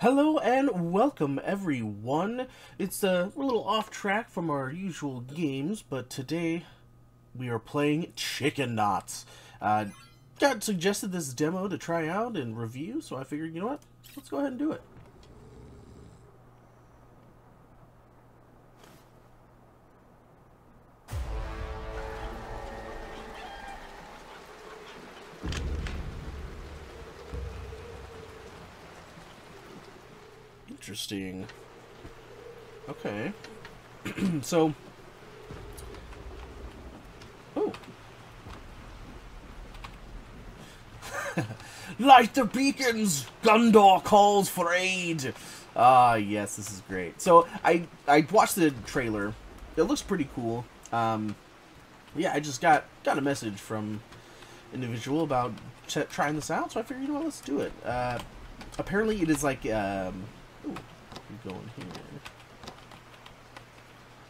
Hello and welcome everyone. It's we're a little off track from our usual games, but today we are playing Chickenauts. Got suggested this demo to try out and review, so I figured, you know what, let's go ahead and do it. Interesting. Okay. So. Oh. Light the beacons! Gondor calls for aid! Ah, yes, this is great. So, I watched the trailer. It looks pretty cool. Yeah, I just got a message from an individual about trying this out, so I figured, you know what, let's do it. Apparently it is like, ooh, we're going here.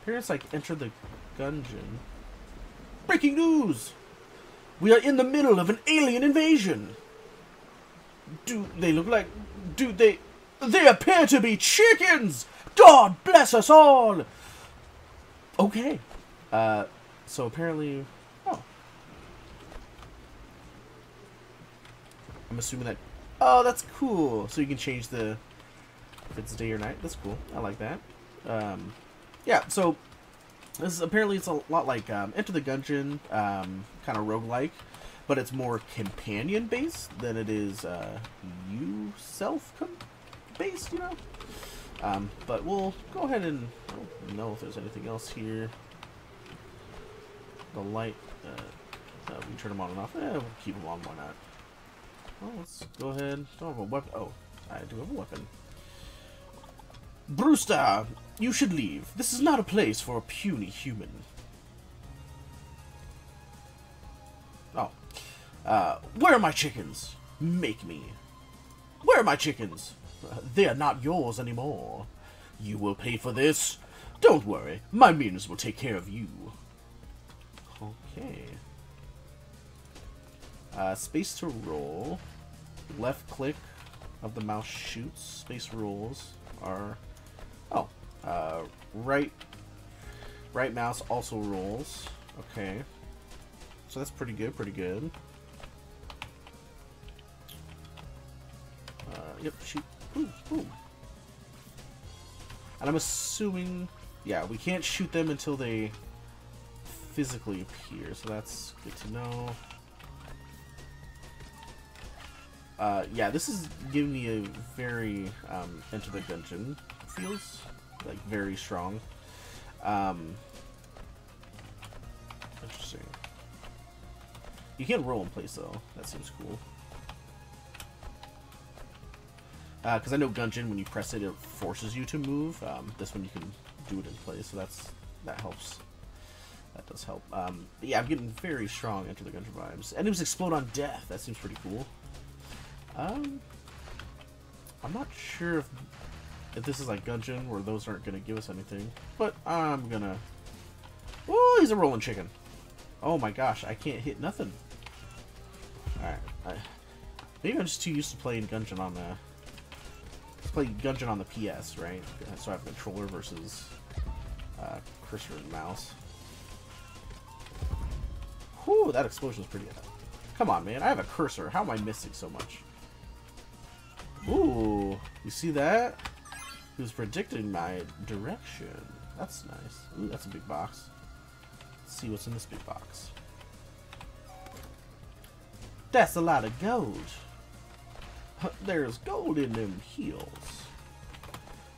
Appearance like Enter the Gungeon. Breaking news! We are in the middle of an alien invasion! Do they look like... do they... they appear to be chickens! God bless us all! Okay. So apparently... oh. I'm assuming that... oh, that's cool. So you can change the... if it's day or night. That's cool. I like that. Yeah, so this is, apparently it's a lot like Enter the Gungeon, kind of roguelike, but it's more companion-based than it is you self-based, you know? But we'll go ahead and... I don't know if there's anything else here. The light... we can turn them on and off. We'll keep them on. Why not? Well, let's go ahead. Don't have a weapon. Oh, I do have a weapon. Brewster, you should leave. This is not a place for a puny human. Oh. Where are my chickens? Make me. Where are my chickens? They are not yours anymore. You will pay for this. Don't worry. My means will take care of you. Okay. Space to roll. Left click of the mouse shoots. Space rolls are... oh, right mouse also rolls. Okay, so that's pretty good, pretty good. Yep, shoot. Ooh, ooh. And I'm assuming, yeah, we can't shoot them until they physically appear, so that's good to know. Yeah, this is giving me a very Enter the Gungeon feels, like, very strong. Interesting. You can roll in place though. That seems cool. Because I know Gungeon, when you press it, it forces you to move. This one you can do it in place, so that helps. That does help. But yeah, I'm getting very strong Enter the Gungeon vibes. Enemies explode on death. That seems pretty cool. I'm not sure if this is like Gungeon, or those aren't gonna give us anything, but I'm gonna... ooh, he's a rolling chicken. Oh my gosh, I can't hit nothing. Alright, maybe I'm just too used to playing Gungeon on the... let's play Gungeon on the PS, right? So I have a controller versus cursor and mouse. Whew, that explosion's pretty good. Come on, man, I have a cursor. How am I missing so much? Ooh, you see that? He was predicting my direction. That's nice. Ooh, that's a big box. Let's see what's in this big box. That's a lot of gold. There's gold in them heels.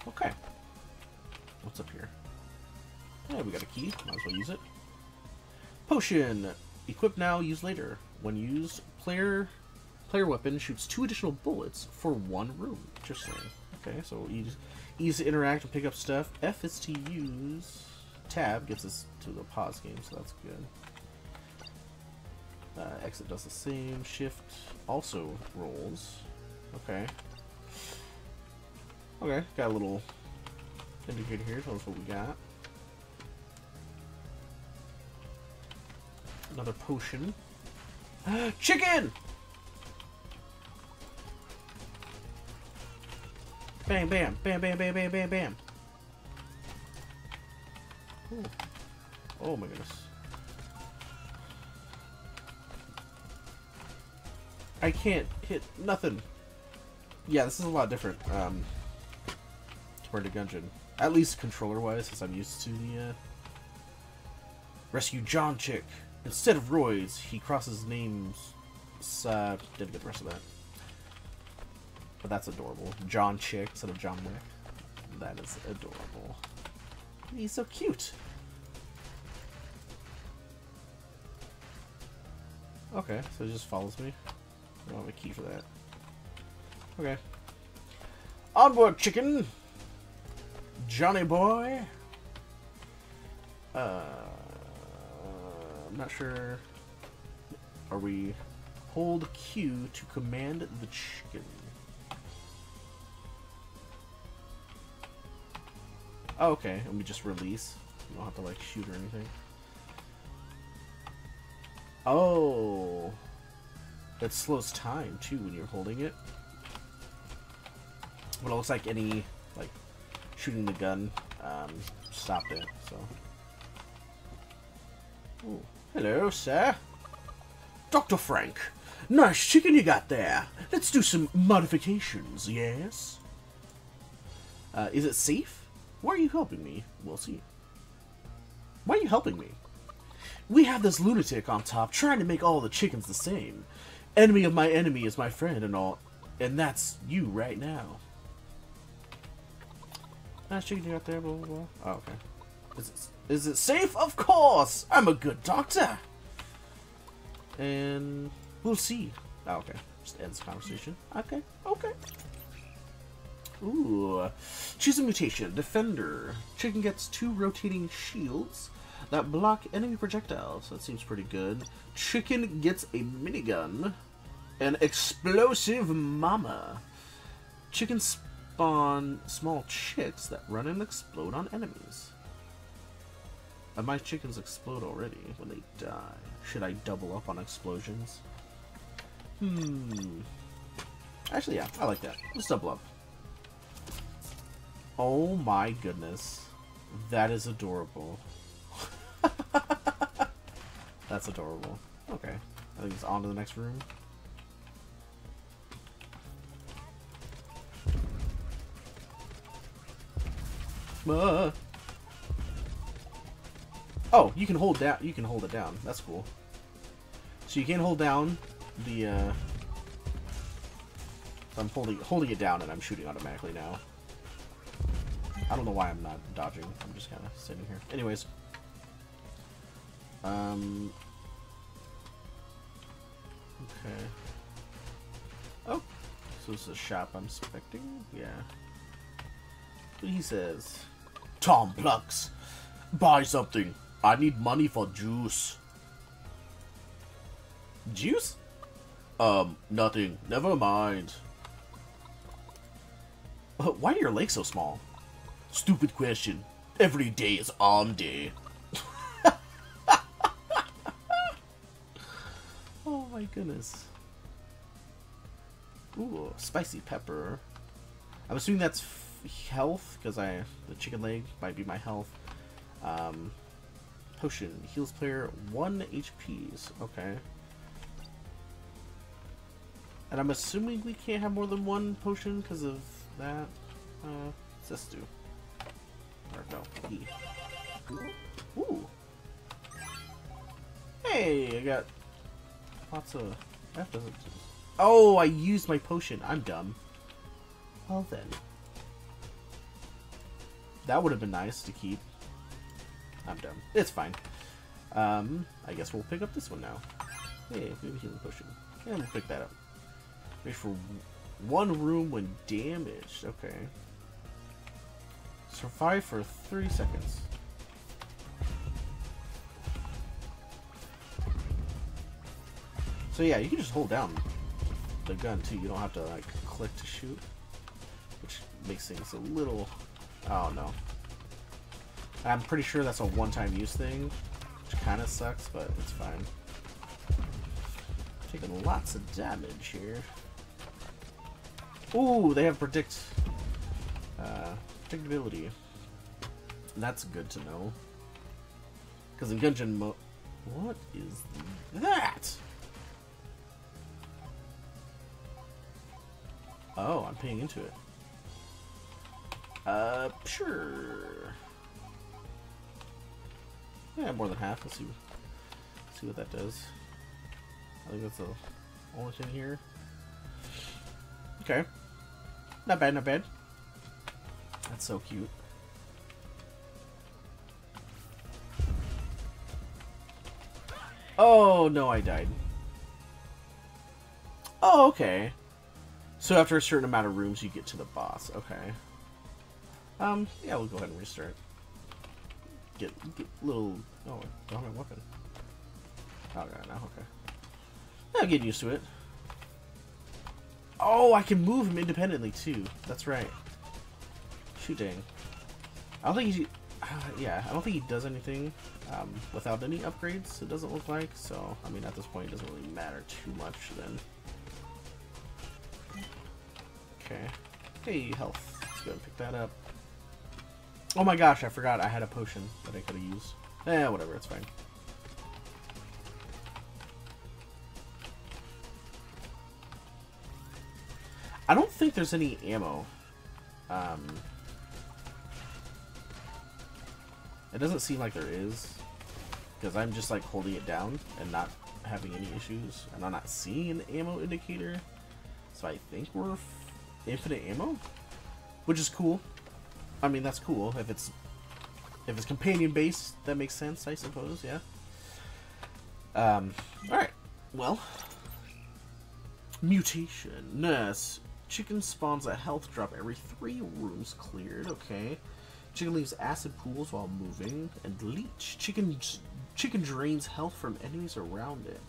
Okay. What's up here? Yeah, we got a key. Might as well use it. Potion. Equip now, use later. When used, player weapon shoots 2 additional bullets for 1 room. Interesting. Okay, so easy to interact and pick up stuff. F is to use. Tab gets us to the pause game, so that's good. Exit does the same. Shift also rolls. Okay. Okay, got a little indicator here. Tell us what we got. Another potion. Chicken! Bam, bam, bam, bam, bam, bam, bam, bam. Ooh. Oh my goodness. I can't hit nothing. Yeah, this is a lot different compared to Gungeon. At least controller-wise, since I'm used to the Rescue John chick. Instead of Roy's, he crosses names. Didn't get the rest of that. But that's adorable. John Chick instead of John Wick. That is adorable. He's so cute. Okay, so he just follows me. I don't have a key for that. Okay. Onboard, chicken! Johnny boy! I'm not sure. Are we... Hold Q to command the chicken. Oh, okay, and we just release. You don't have to, like, shoot or anything. Oh! That slows time, too, when you're holding it. But it looks like any, like, shooting the gun stopped it, so... Ooh. Hello, sir! Dr. Frank! Nice chicken you got there! Let's do some modifications, yes? Is it safe? Why are you helping me? We'll see. Why are you helping me? We have this lunatic on top trying to make all the chickens the same. Enemy of my enemy is my friend and all, and that's you right now. Nice chicken you got there, blah, blah, blah. Oh, okay. Is it safe? Of course! I'm a good doctor! And we'll see. Oh, okay. Just ends the conversation. Okay. Okay. Ooh. Choose a mutation. Defender. Chicken gets 2 rotating shields that block enemy projectiles. That seems pretty good. Chicken gets a minigun. An explosive mama. Chicken spawn small chicks that run and explode on enemies. My chickens explode already when they die. Should I double up on explosions? Hmm. Actually, yeah, I like that. Let's double up. Oh my goodness. That is adorable. That's adorable. Okay. I think it's on to the next room. Oh, you can hold that. You can hold it down. That's cool. So you can hold down the. I'm holding it down, and I'm shooting automatically now. I don't know why I'm not dodging. I'm just kind of sitting here. Anyways. Okay. Oh, so this is a shop I'm expecting. Yeah. But he says, Tom Plucks, buy something. I need money for juice. Juice? Nothing. Never mind. Why are your legs so small? Stupid question. Every day is arm day. Oh my goodness. Ooh, spicy pepper. I'm assuming that's health, because the chicken leg might be my health. Potion heals player 1 HPs. Okay. And I'm assuming we can't have more than 1 potion because of that. Let's do. Or no. E. Ooh. Hey, I got lots of. That doesn't. Oh, I used my potion. I'm dumb. Well then. That would have been nice to keep. I'm dumb. It's fine. I guess we'll pick up this one now. Hey, maybe healing potion. And we'll pick that up. Wait for 1 room when damaged. Okay. Survive for 3 seconds. So yeah, you can just hold down the gun too. You don't have to like click to shoot, which makes things a little. Oh no. I'm pretty sure that's a one-time use thing, which kind of sucks, but it's fine. Taking lots of damage here. Ooh, they have predict predictability. That's good to know. Because in Gungeon mode... What is that? Oh, I'm paying into it. Sure. Yeah, more than half. Let's see what that does. I think that's the only thing here. Okay. Not bad, not bad. That's so cute. Oh, no, I died. Oh, okay. So after a certain amount of rooms, you get to the boss. Okay. Yeah, we'll go ahead and restart. Get little... Oh, I don't have my weapon. Oh, God, now, okay. I'm getting used to it. Oh, I can move him independently, too. That's right. Shoot, dang. I don't think he's... yeah, I don't think he does anything without any upgrades, it doesn't look like. So, I mean, at this point, it doesn't really matter too much then. Okay. Hey, health. Let's go and pick that up. Oh my gosh, I forgot I had a potion that I could have used. Eh, whatever, it's fine. I don't think there's any ammo. It doesn't seem like there is, because I'm just like holding it down and not having any issues, and I'm not seeing an ammo indicator, so I think we're infinite ammo, which is cool. I mean, that's cool if it's companion based, that makes sense, I suppose. Yeah. All right. Well, mutation. Nurse. Chicken spawns a health drop every 3 rooms cleared. Okay. Chicken leaves acid pools while moving, and leech. Chicken drains health from enemies around it.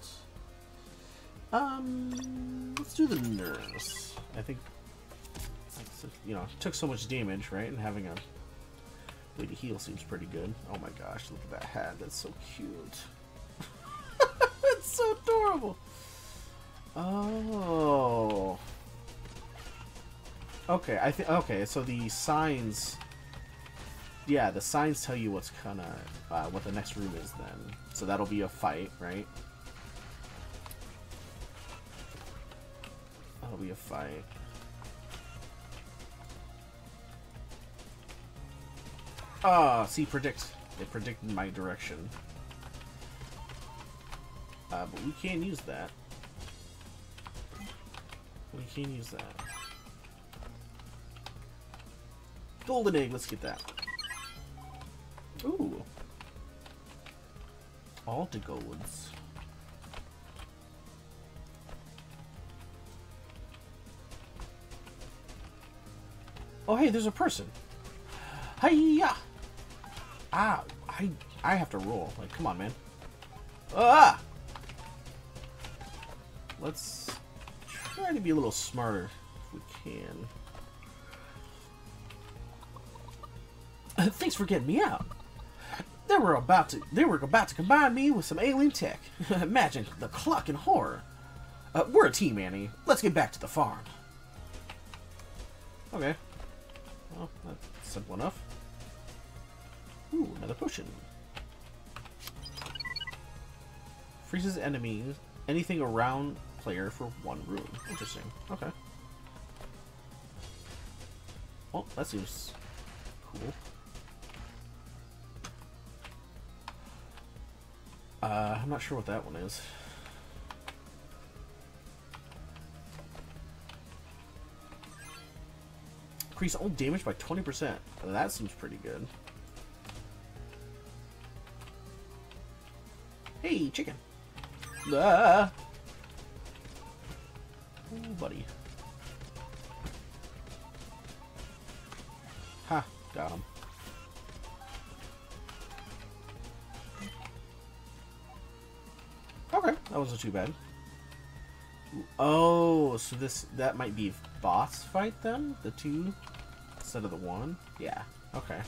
Let's do the nurse. I think, you know, took so much damage, right? And having a way to heal seems pretty good. Oh my gosh, look at that hat. That's so cute. It's so adorable. Oh. Okay, I think, okay, so the signs... Yeah, the signs tell you what's kinda, what the next room is then. So that'll be a fight, right? That'll be a fight. Ah, oh, see, predict. It predicted my direction. But we can't use that. We can't use that. Golden egg, let's get that. Ooh. All to golds. Oh hey, there's a person. Hiya! Ah, I have to roll. Like, come on, man. Ah! Let's try to be a little smarter if we can. Thanks for getting me out. They were about to combine me with some alien tech. Imagine the cluck and horror. We're a team, Annie. Let's get back to the farm. Okay. Well, that's simple enough. Ooh, another potion. Freezes enemies, anything around player for 1 room. Interesting. Okay. Well, that seems cool. I'm not sure what that one is. Increase all damage by 20%. That seems pretty good. Hey, chicken! Ah! Oh, buddy. Ha, got him. Okay, that wasn't too bad. Oh, so that might be boss fight then? The 2 instead of the 1? Yeah, okay.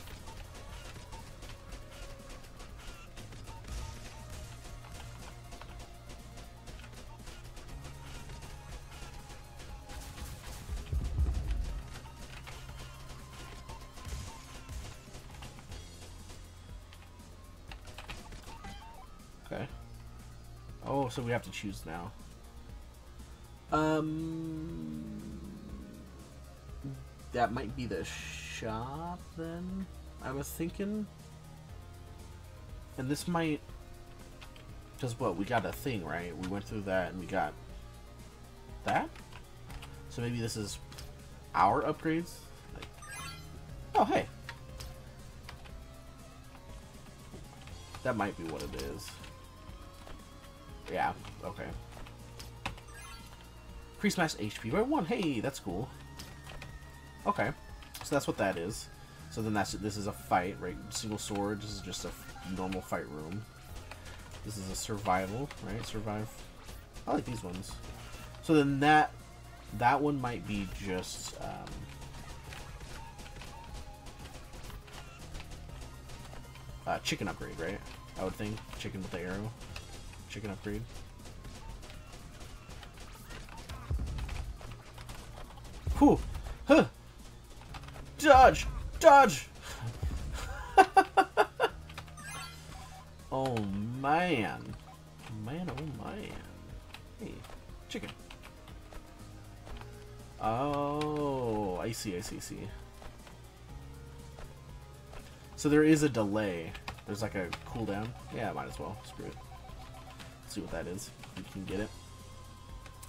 Oh, so we have to choose now. That might be the shop then, I was thinking. And this might... Because what? We got a thing, right? We went through that and we got that? So maybe this is our upgrades? Like... Oh, hey! That might be what it is. Yeah, okay. Increase max HP by 1. Hey, that's cool. Okay, so that's what that is. So then that's, this is a fight, right? Single sword, this is just a normal fight room. This is a survival, right? Survive. I like these ones. So then that one might be just, chicken upgrade, right? I would think. Chicken with the arrow. Chicken upgrade. Whew! Huh! Dodge! Dodge! Oh man. Man, oh man. Hey, chicken. Oh, I see, I see, I see. So there is a delay. There's like a cooldown. Yeah, might as well. Screw it. Let's see what that is. If we can get it.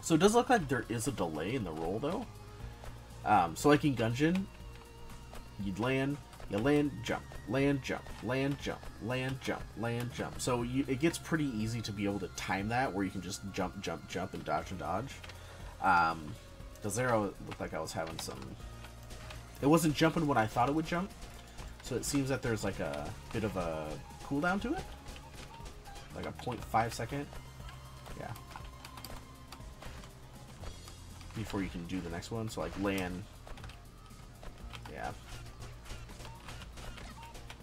So it does look like there is a delay in the roll though. So like in Gungeon, you'd land, you land, jump, land, jump, land, jump, land, jump, land, jump. So it gets pretty easy to be able to time that where you can just jump, jump, jump, and dodge, and dodge. Because there I looked like I was having some... It wasn't jumping when I thought it would jump. So it seems that there's like a bit of a cooldown to it. Like a 0.5 second. Yeah. Before you can do the next one. So like land. Yeah.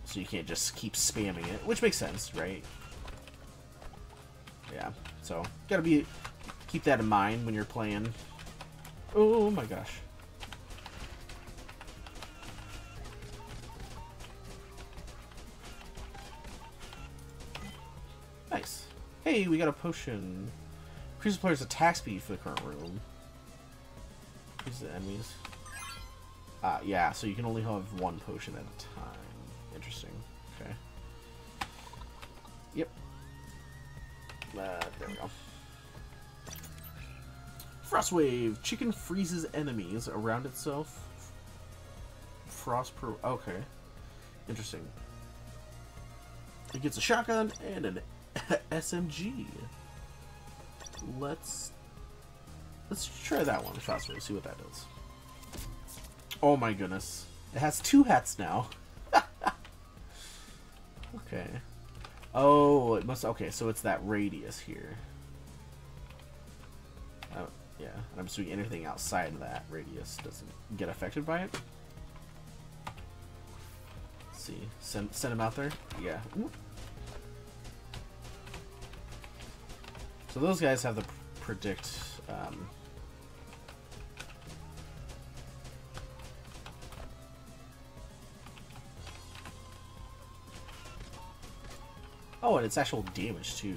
So you can't just keep spamming it, which makes sense, right? Yeah. So gotta be keep that in mind when you're playing. Oh my gosh. Nice. Hey, we got a potion. Increases player's attack speed for the current room. Who's the enemies? Yeah, so you can only have one potion at a time. Interesting. Okay. Yep. There we go. Frostwave! Chicken freezes enemies around itself. Frost pro... Okay. Interesting. It gets a shotgun and an SMG. Let's try that one. Frostwave. See what that does. Oh my goodness. It has 2 hats now. Okay. Oh, it must... Okay, so it's that radius here. Yeah, and I'm assuming anything outside of that radius doesn't get affected by it. Let's see, send him out there. Yeah. Ooh. So those guys have the predict. Oh, and it's actual damage too.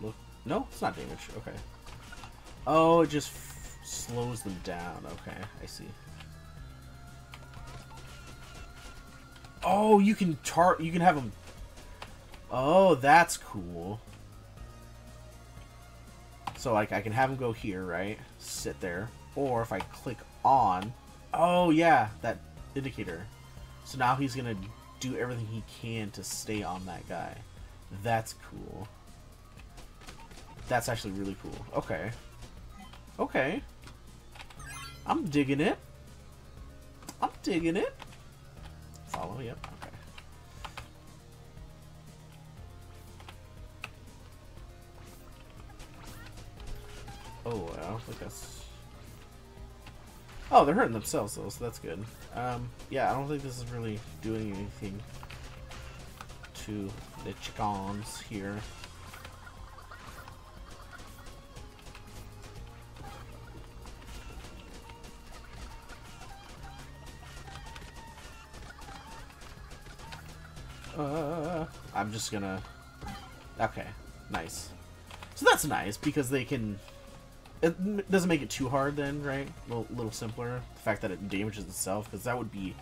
Look, no, it's not damage. Okay. Oh, it just slows them down. Okay, I see. Oh, you can you can have them... Oh, that's cool. So, like, I can have them go here, right? Sit there. Or if I click on... Oh, yeah, that indicator. So now he's going to do everything he can to stay on that guy. That's cool. That's actually really cool. Okay. Okay. I'm digging it. I'm digging it. Follow, yep. Okay. Oh, I don't think that's... Oh, they're hurting themselves, though, so that's good. Yeah, I don't think this is really doing anything to the chickens here. I'm just gonna... Okay, nice. So that's nice, because they can... It doesn't make it too hard then, right? A little simpler. The fact that it damages itself, because that would be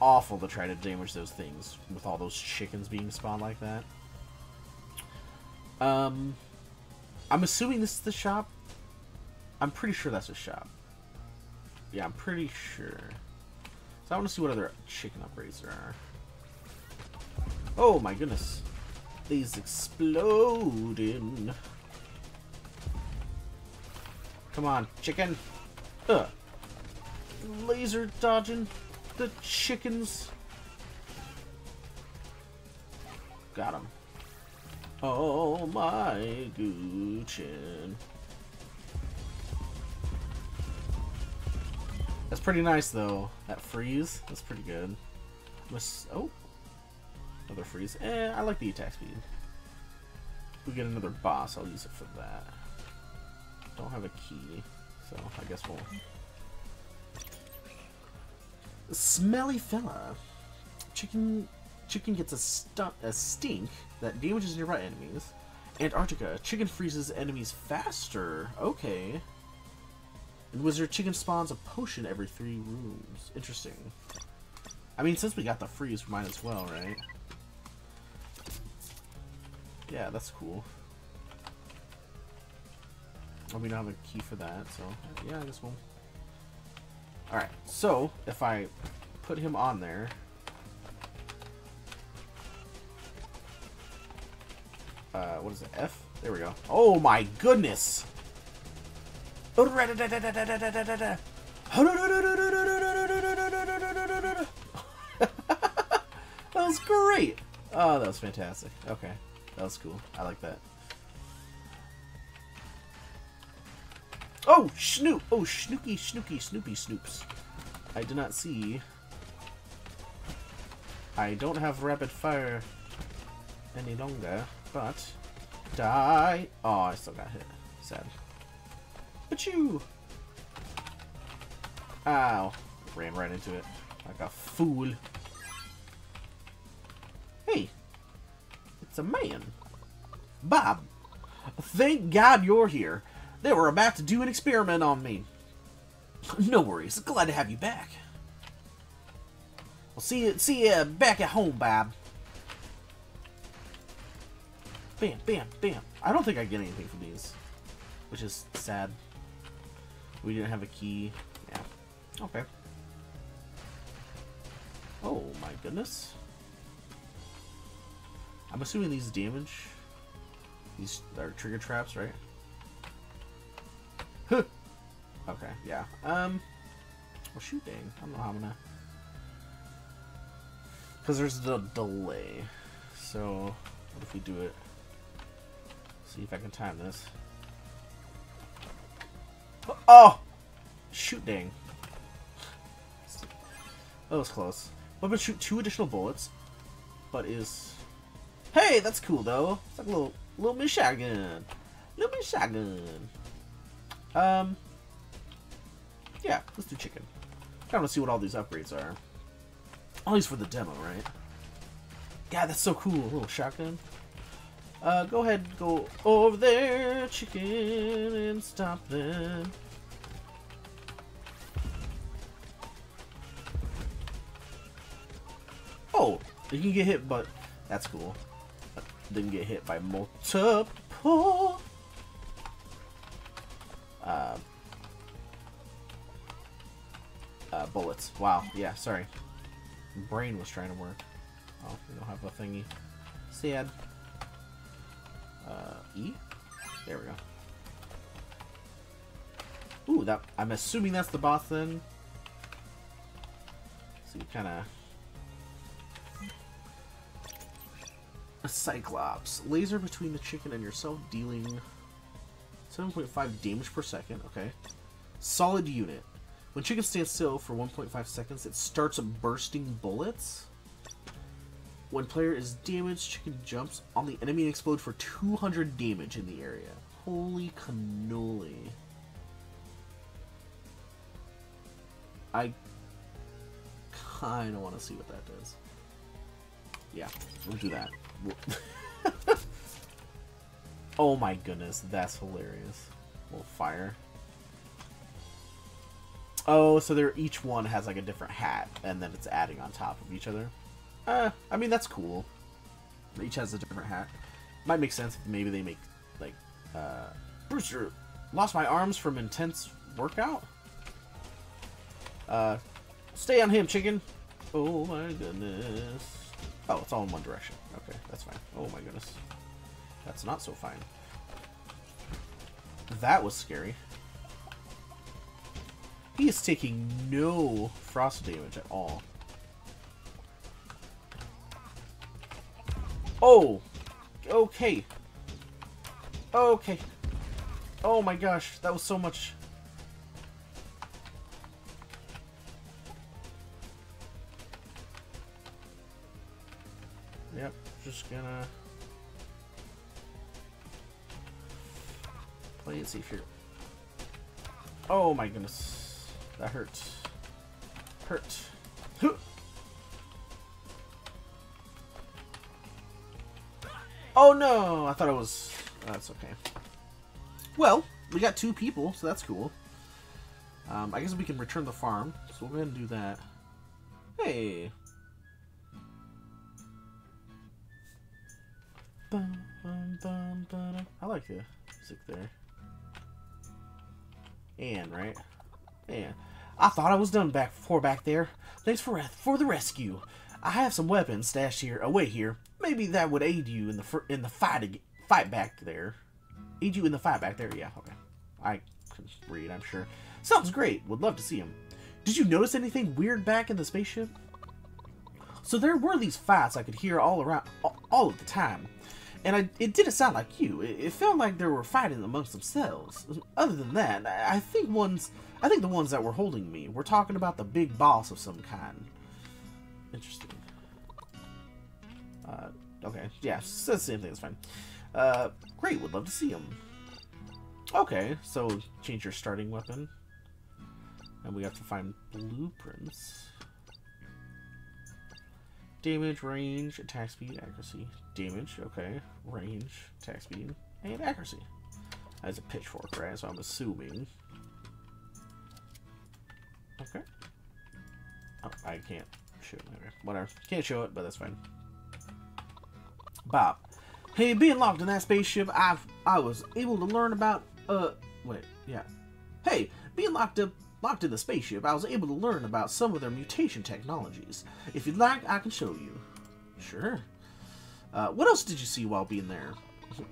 awful to try to damage those things with all those chickens being spawned like that. I'm assuming this is the shop. I'm pretty sure that's a shop. Yeah, I'm pretty sure. So I want to see what other chicken upgrades there are. Oh my goodness. These exploding. Come on, chicken. Ugh. Laser dodging the chickens. Got him. Oh my Gucci. That's pretty nice though. That freeze. That's pretty good. Oh. Another freeze. Eh, I like the attack speed. If we get another boss, I'll use it for that. Don't have a key, so I guess we'll... Smelly fella. Chicken gets a stink that damages nearby enemies. Antarctica. Chicken freezes enemies faster. Okay. And Wizard Chicken spawns a potion every 3 rooms. Interesting. I mean, since we got the freeze, we might as well, right? Yeah, that's cool. Oh, we don't have a key for that, so yeah, I guess we'll... Alright, so if I put him on there... what is it, F? There we go. Oh my goodness! That was great! Oh, that was fantastic. Okay, that was cool. I like that. Oh, Snoop! Oh, Snooky, Snooky, Snoopy, Snoops. I did not see. I don't have rapid fire any longer, but... Die! Oh, I still got hit. Sad. But you! Ow. Ran right into it. Like a fool. Hey! It's a man. Bob! Thank God you're here. They were about to do an experiment on me. No worries. Glad to have you back. Well, see you back at home, Bob. Bam, bam, bam. I don't think I get anything from these, which is sad. We didn't have a key. Yeah. Okay. Oh my goodness. I'm assuming these damage. These are trigger traps, right? Huh. Okay, yeah. Well, shoot, dang. I don't know how I'm gonna... Because there's the delay. So, what if we do it? See if I can time this. Oh! Shoot, dang. That was close. Weapon shoot 2 additional bullets. But is... Hey, that's cool, though. It's like a little mini shotgun. Little mini shotgun. Yeah, let's do chicken. I want to see what all these upgrades are. All these for the demo, right? God, that's so cool. A little shotgun. Go ahead, go over there, chicken, and stop them. Oh, you can get hit, but that's cool. I didn't get hit by multiple. Bullets. Wow. Yeah, sorry. Brain was trying to work. Oh, we don't have a thingy. Sad. E? There we go. Ooh, that... I'm assuming that's the boss then. So you kinda... A Cyclops. Laser between the chicken and yourself, dealing... 7.5 damage per second, okay. Solid unit. When chicken stands still for 1.5 seconds, it starts bursting bullets. When player is damaged, chicken jumps on the enemy and explodes for 200 damage in the area. Holy cannoli. I kind of want to see what that does. Yeah, we'll do that. We'll Oh my goodness, that's hilarious. A little fire. Oh, so they're, each one has like a different hat, and then it's adding on top of each other. I mean, that's cool. Each has a different hat. Might make sense if maybe they make, like, Brewster, lost my arms from intense workout? Stay on him, chicken! Oh my goodness. Oh, it's all in one direction. Okay, that's fine. Oh my goodness. That's not so fine. That was scary. He is taking no frost damage at all. Oh! Okay. Okay. Oh my gosh, that was so much. Yep, just gonna play it safe here. Oh my goodness, that hurts. Hurt. Hoo! Oh no! I thought it was... Oh, that's okay. Well, we got two people, so that's cool. I guess we can return the farm, so we'll go ahead and do that. Hey! I like the music there. And, right? And. I thought I was done back there. Thanks for the rescue. I have some weapons stashed here, away here. Maybe that would aid you in the fight back there. Aid you in the fight back there. Yeah, okay. I can read, I'm sure. Sounds great. Would love to see him. Did you notice anything weird back in the spaceship? So there were these fights I could hear all around, all of the time, and it didn't sound like you. It felt like they were fighting amongst themselves. Other than that, I think the ones that were holding me were talking about the big boss of some kind. Interesting. Okay, yeah, so the same thing, it's fine. Great, would love to see him. Okay, so change your starting weapon. And we have to find blueprints. Damage, range, attack speed, accuracy. Damage, okay. Range, attack speed, and accuracy. That's a pitchfork, right? So I'm assuming. Okay. Oh, I can't show it later. Whatever. Can't show it, but that's fine. Bob. Hey, being locked in that spaceship, I was able to learn about Hey, being locked in the spaceship, I was able to learn about some of their mutation technologies. If you'd like, I can show you. Sure. What else did you see while being there?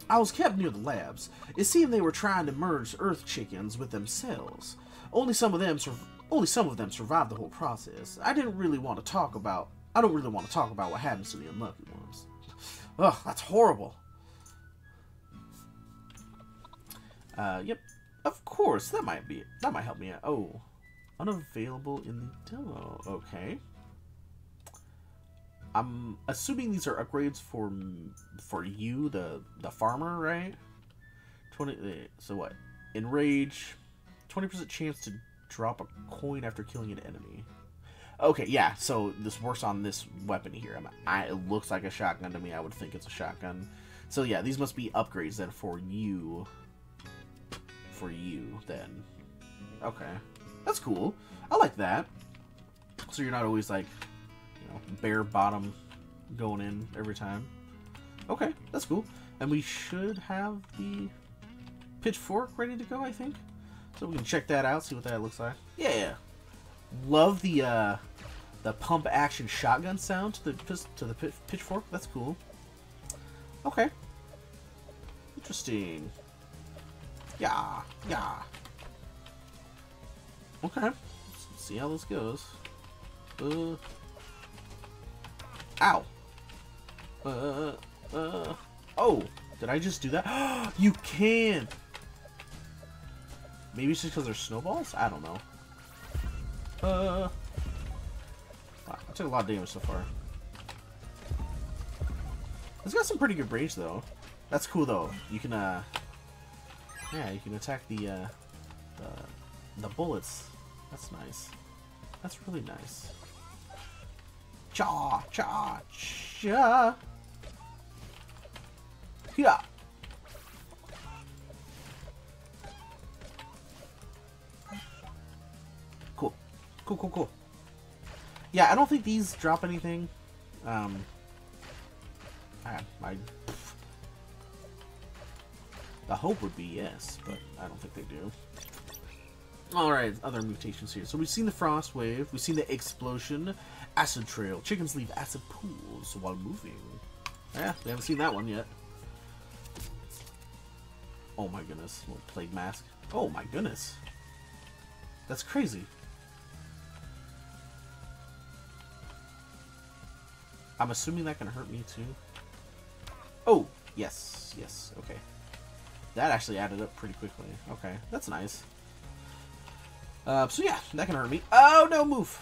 I was kept near the labs. It seemed they were trying to merge Earth chickens with themselves. Only some of them survived the whole process. I don't really want to talk about what happens to the unlucky ones. Ugh, that's horrible. Yep. Of course, that might be it. That might help me out. Oh. Unavailable in the demo. Okay. I'm assuming these are upgrades for you, the farmer, right? So what? Enrage. 20% chance to drop a coin after killing an enemy. Okay, yeah, so this works on this weapon here. It looks like a shotgun to me. I would think it's a shotgun. So yeah, these must be upgrades then for you. For you, then. Okay. That's cool. I like that. So you're not always, like, you know, bare bottom going in every time. Okay, that's cool. And we should have the pitchfork ready to go, I think. So we can check that out, see what that looks like. Yeah. Love the pump action shotgun sound to the pitchfork. That's cool. Okay. Interesting. Yeah, yeah. Okay. Let's see how this goes. Ow. Oh, did I just do that? You can. Maybe it's just because they're snowballs. I don't know. I took a lot of damage so far. It's got some pretty good range though. That's cool though. You can yeah, you can attack the bullets. That's nice. That's really nice. Cha cha cha. Yeah. Cool. Yeah, I don't think these drop anything. The hope would be yes, but I don't think they do. Alright, other mutations here. So we've seen the frost wave, we've seen the explosion, acid trail. Chickens leave acid pools while moving. Yeah, we haven't seen that one yet. Oh my goodness, little plague mask. Oh my goodness. That's crazy. I'm assuming that can hurt me too. Oh, yes, okay. That actually added up pretty quickly. Okay, that's nice. So yeah, that can hurt me. Oh, no, move!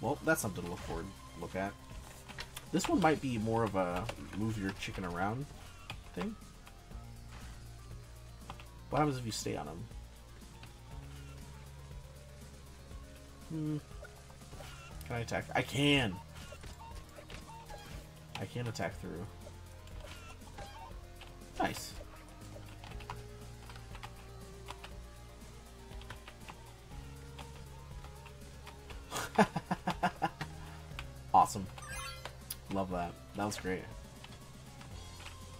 Well, that's something to look at. This one might be more of a move your chicken around thing. What happens if you stay on him? Can I attack? I can! I can attack through. Nice. Awesome. Love that. That was great.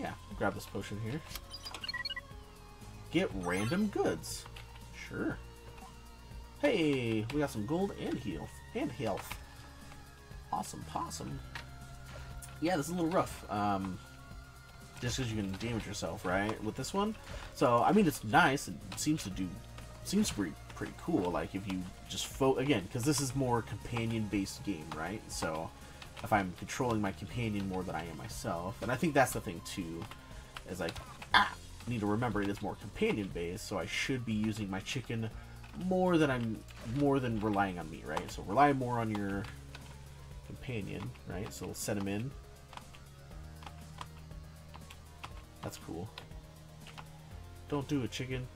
Yeah, I'll grab this potion here. Get random goods. Sure. Hey, we got some gold and heal and health. Awesome possum. Yeah, this is a little rough. Just because you can damage yourself, right? With this one. So I mean, it's nice. It seems pretty cool. Like if you just again, because this is more companion-based game, right? So if I'm controlling my companion more than I am myself, and I think that's the thing too, is like need to remember it is more companion-based. So I should be using my chicken more than relying on me, right? So rely more on your companion, right? So we'll set him in. That's cool. Don't do it, chicken.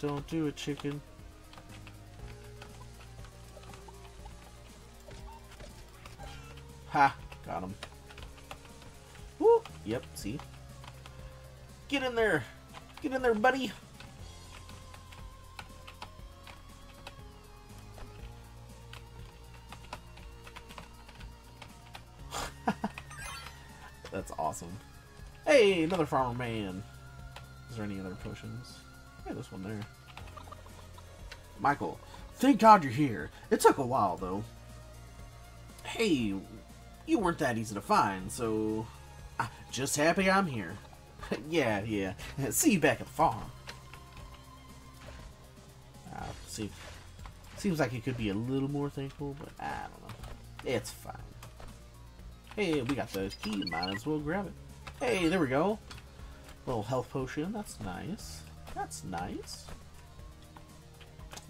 Don't do it, chicken. Ha! Got him. Woo! Yep, see? Get in there! Get in there, buddy! That's awesome. Hey, another farmer man. Is there any other potions? Yeah, this one there. Michael, thank God you're here. It took a while, though. Hey, you weren't that easy to find, so... I'm just happy I'm here. yeah. See you back at the farm. See, seems like you could be a little more thankful, but I don't know. It's fine. Hey, we got the key. Might as well grab it. Hey, there we go. Little health potion. That's nice. That's nice.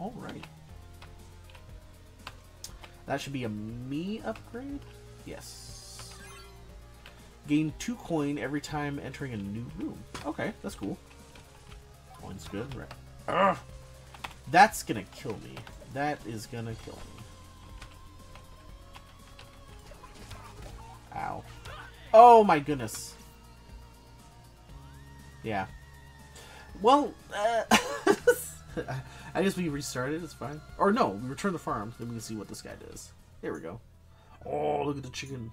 Alright. That should be a me upgrade? Yes. Gain 2 coin every time entering a new room. Okay, that's cool. Coin's good, right? Ugh! That's gonna kill me. That is gonna kill me. Ow. Oh my goodness. Yeah. Well, I guess we restarted. It's fine. Or no, we return the farm. Then we can see what this guy does. There we go. Oh, look at the chicken.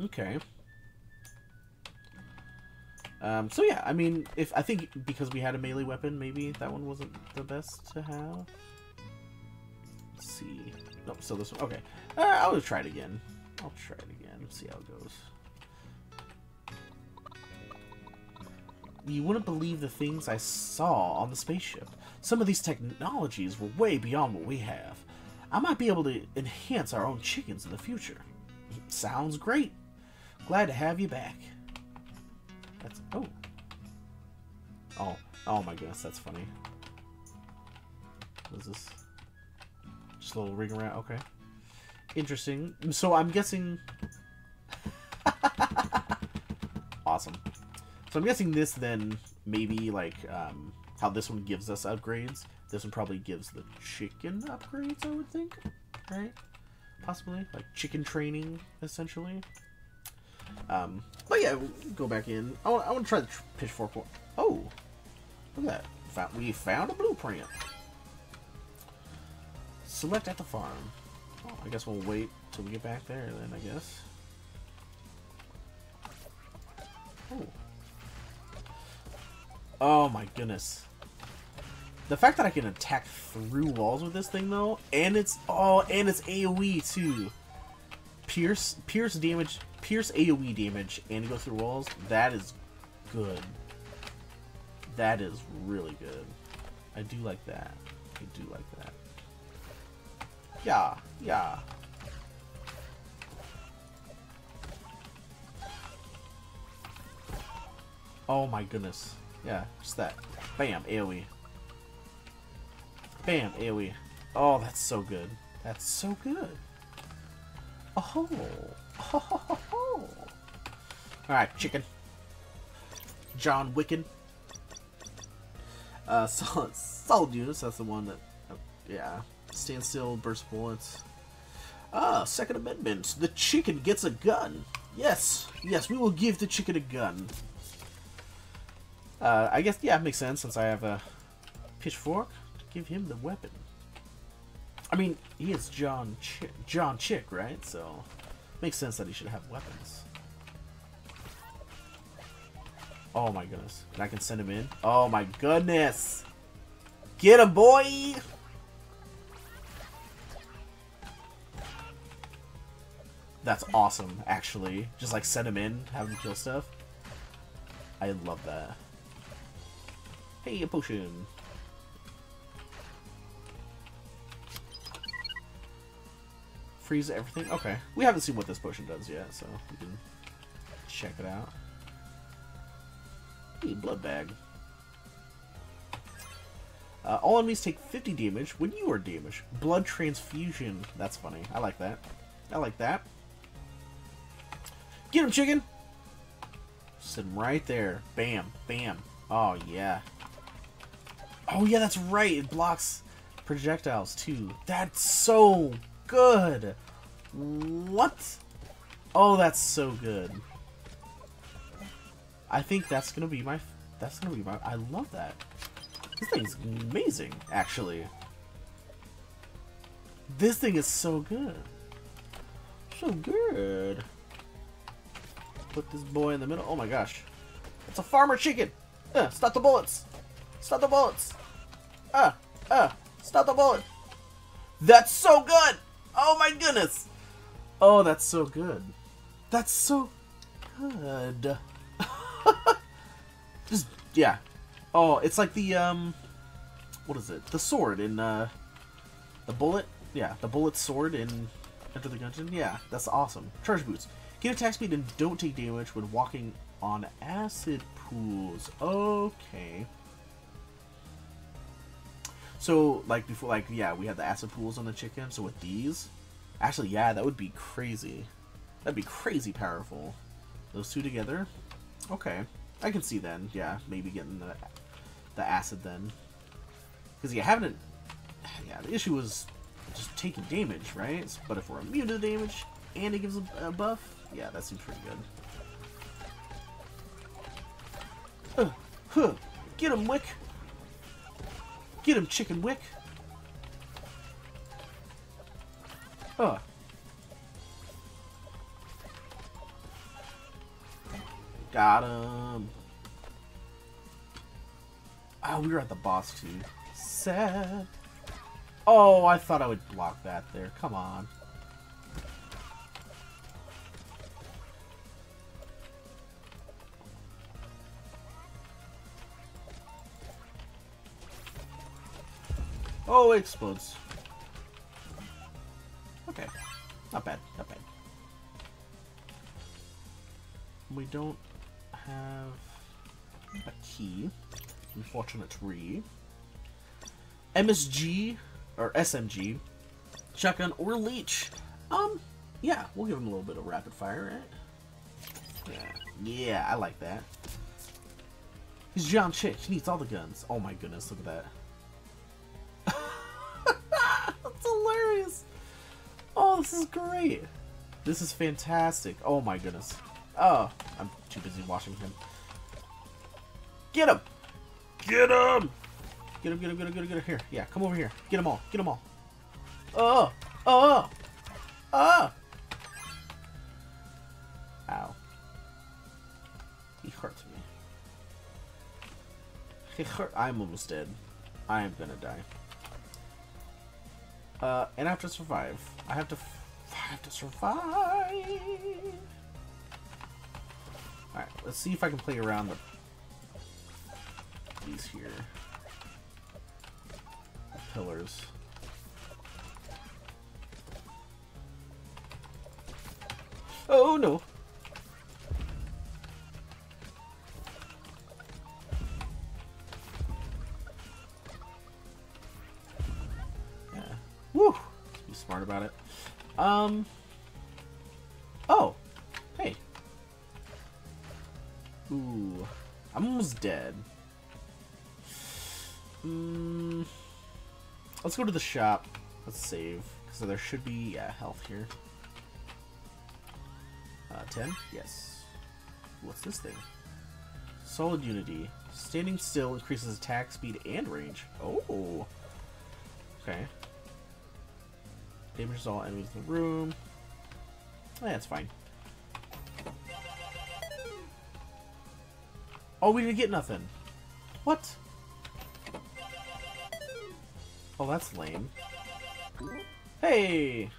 Okay. So yeah, I mean, I think because we had a melee weapon, maybe that one wasn't the best to have. Let's see. Nope. So this one. Okay. I'll try it again. See how it goes. You wouldn't believe the things I saw on the spaceship. Some of these technologies were way beyond what we have. I might be able to enhance our own chickens in the future. Sounds great. Glad to have you back. That's... Oh. Oh my goodness, that's funny. What is this? Just a little ring around. Okay. Interesting. So I'm guessing... Awesome. So I'm guessing this then maybe like how this one gives us upgrades. This one probably gives the chicken upgrades, I would think, right? Possibly like chicken training, essentially. But yeah, we'll go back in. I want to try the pitchfork one. Oh, look at that. We found a blueprint. Select at the farm. Well, I guess we'll wait till we get back there then, I guess. Ooh. Oh my goodness. The fact that I can attack through walls with this thing though, and it's and it's AoE too. Pierce AoE damage and go through walls, that is good. That is really good. I do like that. I do like that. Yeah, yeah. Oh my goodness. Yeah, just that. Bam, AoE. Bam, AoE. Oh, that's so good. That's so good. Oh. Oh. Alright, chicken. John Wicken. Solid units, that's the one that, yeah. Stand still, burst bullets. Ah, Second Amendment. The chicken gets a gun. Yes, yes, we will give the chicken a gun. I guess, yeah, it makes sense since I have a pitchfork. Give him the weapon. I mean, he is John Chick, right? So, makes sense that he should have weapons. Oh my goodness. And I can send him in. Oh my goodness. Get him, boy! That's awesome, actually. Just like send him in, have him kill stuff. I love that. Hey, a potion. Freeze everything? Okay. We haven't seen what this potion does yet, so we can check it out. Hey, blood bag. All enemies take 50 damage when you are damaged. Blood transfusion. That's funny. I like that. I like that. Get him, chicken! Sit him right there. Bam. Bam. Oh, yeah. Oh, yeah, that's right. It blocks projectiles, too. That's so good. What? Oh, that's so good. I think that's gonna be my... That's gonna be my... I love that. This thing's amazing, actually. This thing is so good. So good. Put this boy in the middle. Oh my gosh. It's a farmer chicken. Stop the bullets. Stop the bullets. Stop the bullet. That's so good. Oh my goodness. Oh, that's so good. That's so good. Just, yeah. Oh, it's like the, what is it? The sword in, the bullet? Yeah, the bullet sword in Enter the Gungeon? Yeah, that's awesome. Charge boots. Gain attack speed and don't take damage when walking on acid pools. Okay. So, like, before, like, yeah, we had the acid pools on the chicken, so with these? Actually, yeah, that would be crazy. That'd be crazy powerful. Those two together? Okay. I can see then, yeah, maybe getting the acid then. Because, yeah, having it... Yeah, the issue was just taking damage, right? But if we're immune to the damage, and it gives a buff, yeah, that seems pretty good. Huh. Get him, Wick! Get him, Chicken Wick! Got him! Oh, we were at the boss too. Sad. Oh, I thought I would block that there. Come on. Oh, it explodes. Okay. Not bad. Not bad. We don't have a key. Unfortunately. MSG or SMG. Shotgun or leech. Yeah, we'll give him a little bit of rapid fire, right? Yeah. Yeah, I like that. He's John Chick. He needs all the guns. Oh my goodness, look at that. That's hilarious. Oh, this is great. This is fantastic. Oh my goodness. Oh, I'm too busy watching him. Get him! Get him! Get him, get him, get him, get him, get him. Here. Yeah, come over here. Get them all. Get them all. Oh! Oh! Oh! Ow. He hurts me. He hurt. I'm almost dead. I am gonna die. And I have to survive. I have to survive! Alright, let's see if I can play around with these here. Pillars. Oh no! Yeah. Woo! Let's be smart about it. Oh! Hey! Ooh. I'm almost dead. Let's go to the shop. Let's save. So there should be health here. 10? Yes. What's this thing? Solid Unity. Standing still increases attack speed and range. Oh. Okay. Damages all enemies in the room. Yeah, that's fine. Oh, we didn't get nothing. What? Oh, that's lame. Hey!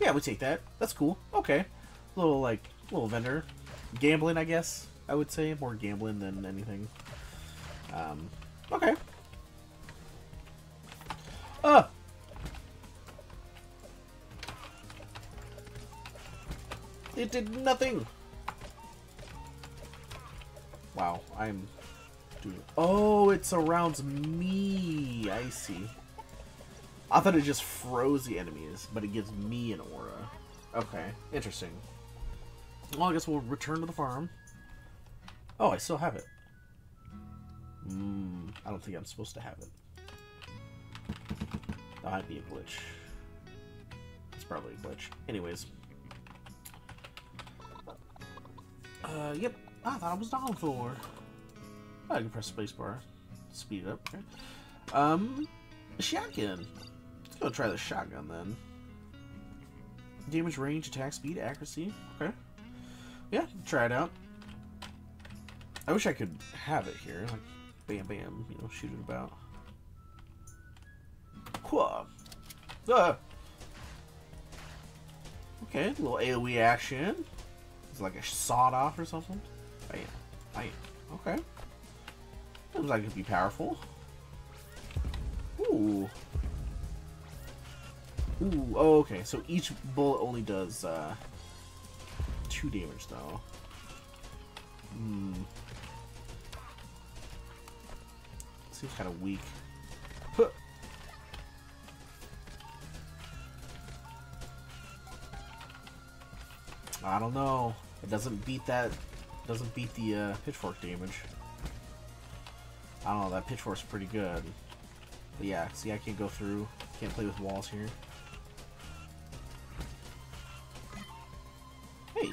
Yeah, we take that. That's cool. Okay. Little, like, little vendor. Gambling, I guess, I would say. More gambling than anything. Okay. Ah! It did nothing! Wow, I'm... Dude. Oh, it surrounds me. I see. I thought it just froze the enemies, but it gives me an aura. Okay, interesting. Well, I guess we'll return to the farm. Oh, I still have it. I don't think I'm supposed to have it. That might be a glitch. It's probably a glitch. Anyways. Yep. I thought I was down for. Oh, I can press spacebar. Speed it up. Okay. Shotgun. Let's go try the shotgun then. Damage, range, attack, speed, accuracy. Okay. Yeah, try it out. I wish I could have it here. Like, bam, bam. You know, shoot it about. Quah. Ah. Okay, a little AoE action. It's like a sawed off or something. Bam. Bam. Okay. Seems like it could be powerful. Ooh. Ooh, oh, okay. So each bullet only does 2 damage, though. Hmm. Seems kind of weak. Huh. I don't know. It doesn't beat that. Doesn't beat the pitchfork damage. I don't know. That pitchfork's pretty good. But yeah, see, I can't go through. Can't play with walls here. Hey.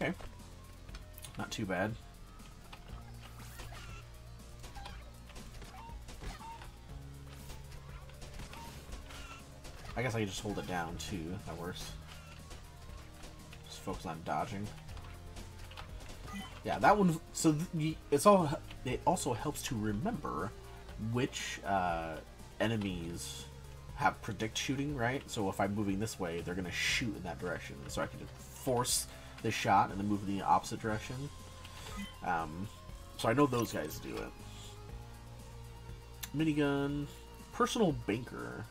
Okay. Not too bad. I guess I can just hold it down too. That works. Just focus on dodging. Yeah, that one. So it's all. It also helps to remember which enemies have predict shooting, right? So if I'm moving this way, they're gonna shoot in that direction. So I can just force the shot and then move in the opposite direction. So I know those guys do it. Minigun, personal banker,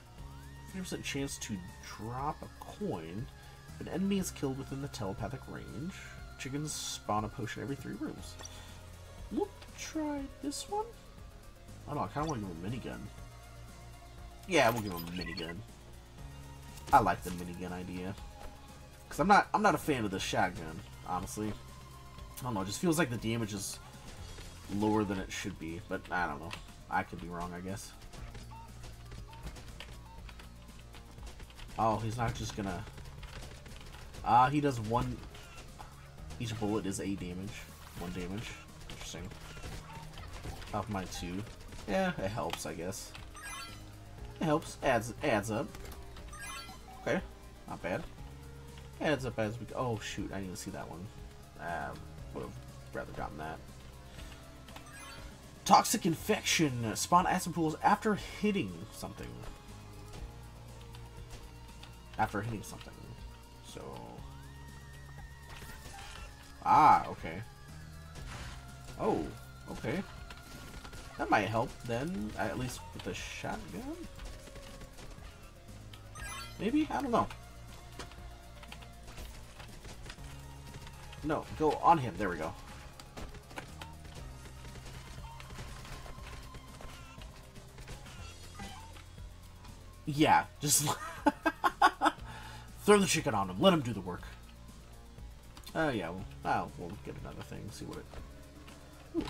50% chance to drop a coin if an enemy is killed within the telepathic range. Chickens spawn a potion every 3 rooms. We'll try this one. Oh no, I kind of want to give him a minigun. Yeah, we'll give him a minigun. I like the minigun idea, cause I'm not a fan of the shotgun, honestly. I don't know, it just feels like the damage is lower than it should be, but I don't know. I could be wrong, I guess. Oh, he's not just gonna. Ah, he does one. Each bullet is 8 damage. 1 damage. Interesting. off my 2. Yeah, it helps, I guess. It helps. Adds up. Okay, not bad. Adds up as we go. Oh shoot, I need to see that one. Would have rather gotten that. Toxic infection. Spawn acid pools after hitting something. So. Ah, okay. Oh, okay. That might help then, at least with the shotgun? Maybe? I don't know. No, go on him. There we go. Yeah, just throw the chicken on him. Let him do the work. Oh, yeah. We'll get another thing. See what it... Ooh.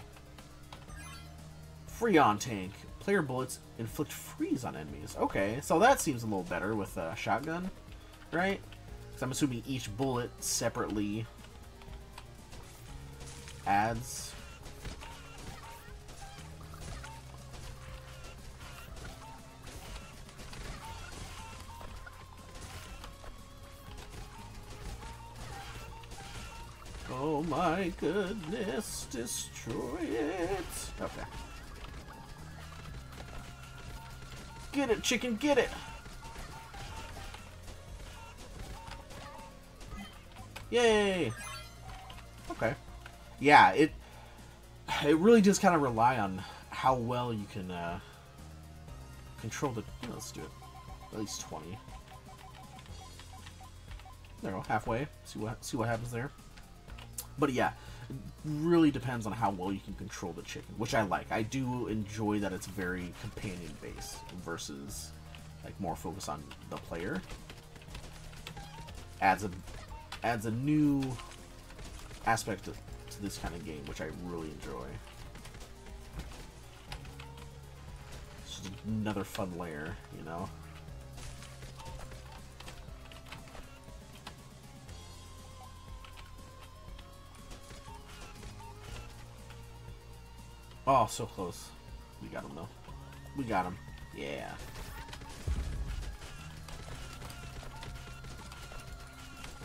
Freon tank. Player bullets inflict freeze on enemies. Okay, so that seems a little better with a shotgun, right? Because I'm assuming each bullet separately adds. Oh my goodness, destroy it! Okay. Get it, chicken, get it! Yay! Okay. Yeah, it really does kind of rely on how well you can control the... Yeah, let's do it. At least 20. There we go, halfway. See what happens there. But yeah, it really depends on how well you can control the chicken, which I like. I do enjoy that it's very companion-based versus like more focus on the player. Adds a new aspect to this kind of game, which I really enjoy. It's just another fun layer, you know? Oh, so close. We got him, though. We got him. Yeah.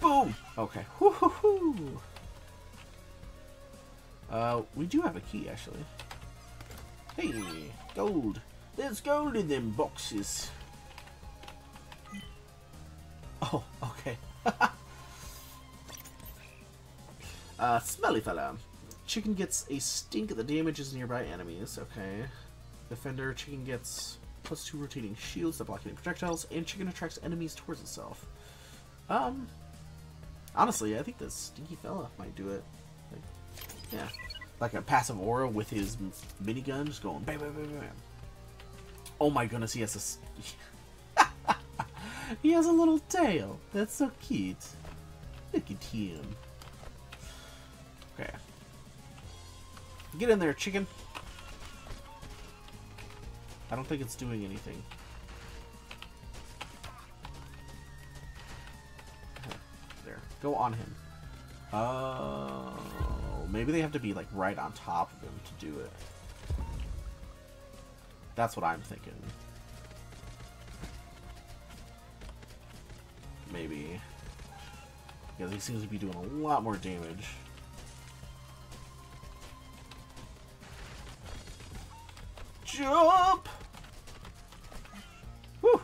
Boom! Okay. Woo-hoo-hoo! We do have a key, actually. Hey! Gold! There's gold in them boxes! Oh, okay. Smelly fella. Chicken gets a stink that damages nearby enemies. Okay. Defender. Chicken gets +2 rotating shields that block any projectiles, and chicken attracts enemies towards itself. Honestly, I think this stinky fella might do it. Like, yeah. Like a passive aura with his minigun just going bam, bam, bam, bam. Oh my goodness, he has a... He has a little tail. That's so cute. Look at him. Okay. Get in there, chicken. I don't think it's doing anything. There. Go on him. Oh, maybe they have to be like right on top of him to do it. That's what I'm thinking. Maybe. Because he seems to be doing a lot more damage. Jump! Woo!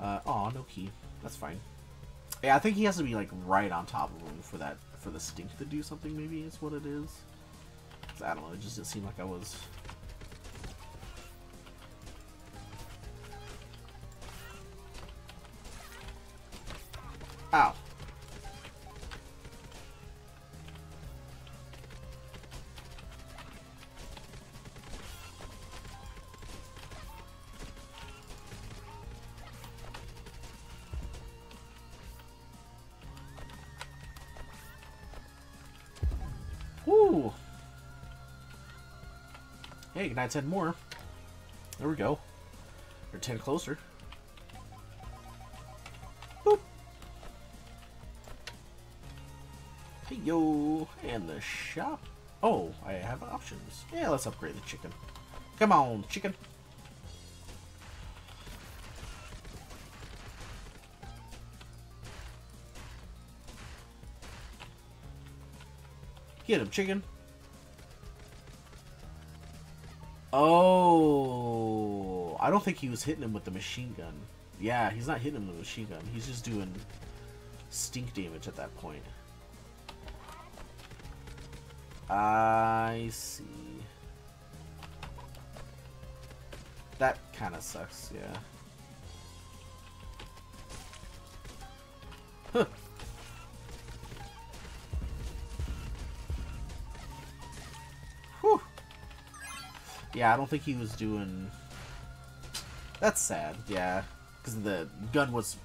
Oh, no key. That's fine. Yeah, I think he has to be like right on top of him for the stink to do something. Maybe is what it is. I don't know. It just didn't seem like I was. Ow. Hey, can I have 10 more? There we go. Or 10 closer. Boop. Hey yo, and the shop Oh, I have options. Yeah, let's upgrade the chicken. Come on, chicken. Get him, chicken. Oh, I don't think he was hitting him with the machine gun. Yeah, he's not hitting him with the machine gun. He's just doing stink damage at that point. I see. That kind of sucks, yeah. Huh. Whew. Yeah, I don't think he was doing... That's sad, yeah. Because the gun was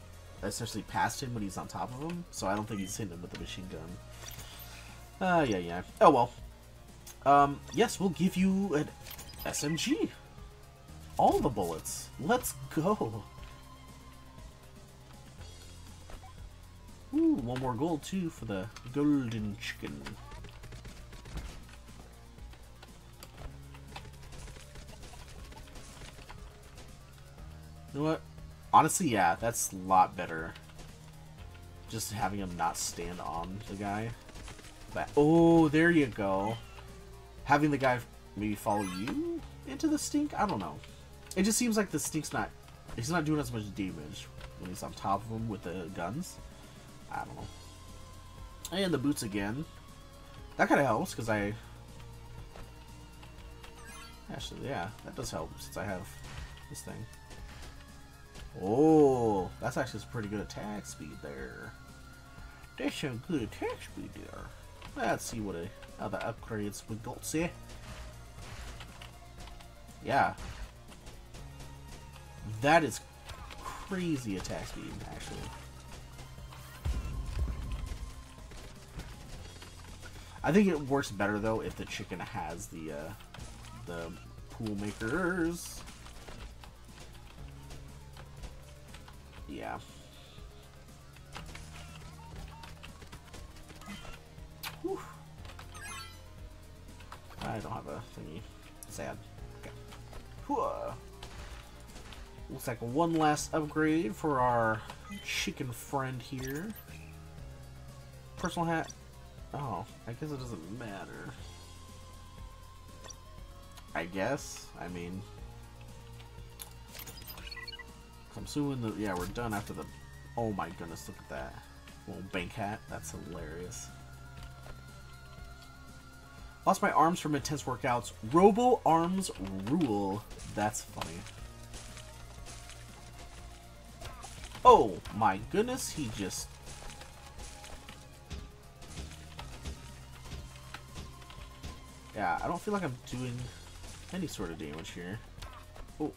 essentially past him when he's on top of him, so I don't think he's hitting him with the machine gun. Yeah. Oh, well. Yes, we'll give you an SMG. All the bullets. Let's go. Ooh, one more gold, too, for the golden chicken. You know what? Honestly, yeah, that's a lot better. Just having him not stand on the guy. But, oh, there you go. Having the guy maybe follow you into the stink? I don't know. It just seems like the stink's not... He's not doing as much damage when he's on top of him with the guns. I don't know. And the boots again. That kind of helps, because I... Actually, yeah, that does help, since I have this thing. Oh, that's actually some pretty good attack speed there. That's some good attack speed there. Let's see what other upgrades we got here. Yeah. That is crazy attack speed, actually. I think it works better, though, if the chicken has the pool makers. Yeah. Whew. I don't have a thingy. Sad. Okay. Looks like one last upgrade for our chicken friend here. Personal hat. Oh, I guess it doesn't matter. I guess. I mean, I'm assuming that, yeah, we're done after the... Oh my goodness, look at that. Little bank hat. That's hilarious. Lost my arms from intense workouts. Robo arms rule. That's funny. Oh my goodness, he just... Yeah, I don't feel like I'm doing any sort of damage here. Oh.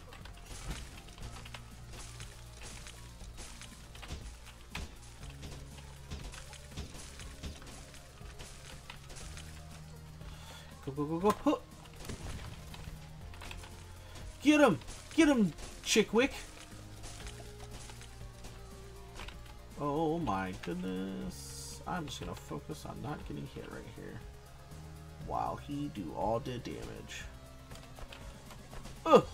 Go. Get him! Get him, Chickwick! Oh my goodness. I'm just gonna focus on not getting hit right here. While he do all the damage. Oh!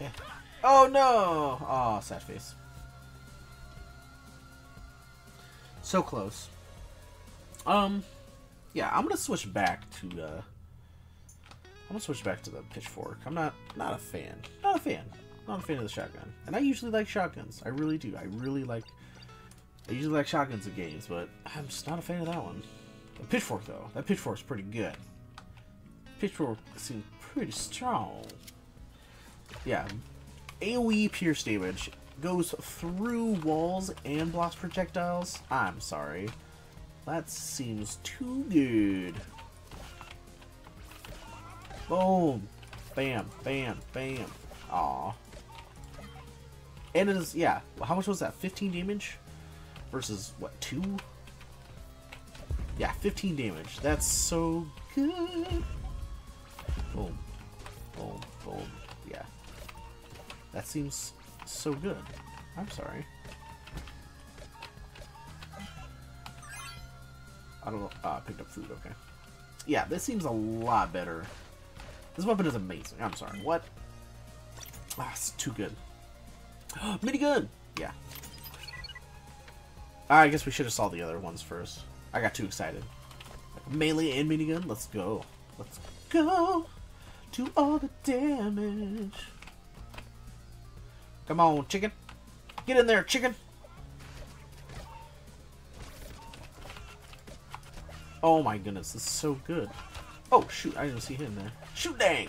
Yeah. Oh no! Aw, sad face. So close. Yeah, I'm gonna switch back to the pitchfork. I'm not a fan. Not a fan of the shotgun. And I usually like shotguns. I really do. I usually like shotguns in games, but I'm just not a fan of that one. The pitchfork though. That pitchfork's pretty good. Pitchfork seems pretty strong. Yeah. AoE pierce damage goes through walls and blocks projectiles. I'm sorry. That seems too good. Boom. Bam. Bam. Bam. Aw. And it is, yeah. How much was that? 15 damage? Versus, what, 2? Yeah, 15 damage. That's so good. Boom. Boom. Boom. Yeah. That seems so good. I'm sorry. I don't know. I picked up food, okay. Yeah, this seems a lot better. This weapon is amazing. I'm sorry. What? Ah, it's too good. Minigun! Yeah. I guess we should have saw the other ones first. I got too excited. Melee and minigun? Let's go. Let's go! Do all the damage. Come on, chicken. Get in there, chicken. Oh my goodness, this is so good. Oh shoot, I didn't see him there. Shoot dang!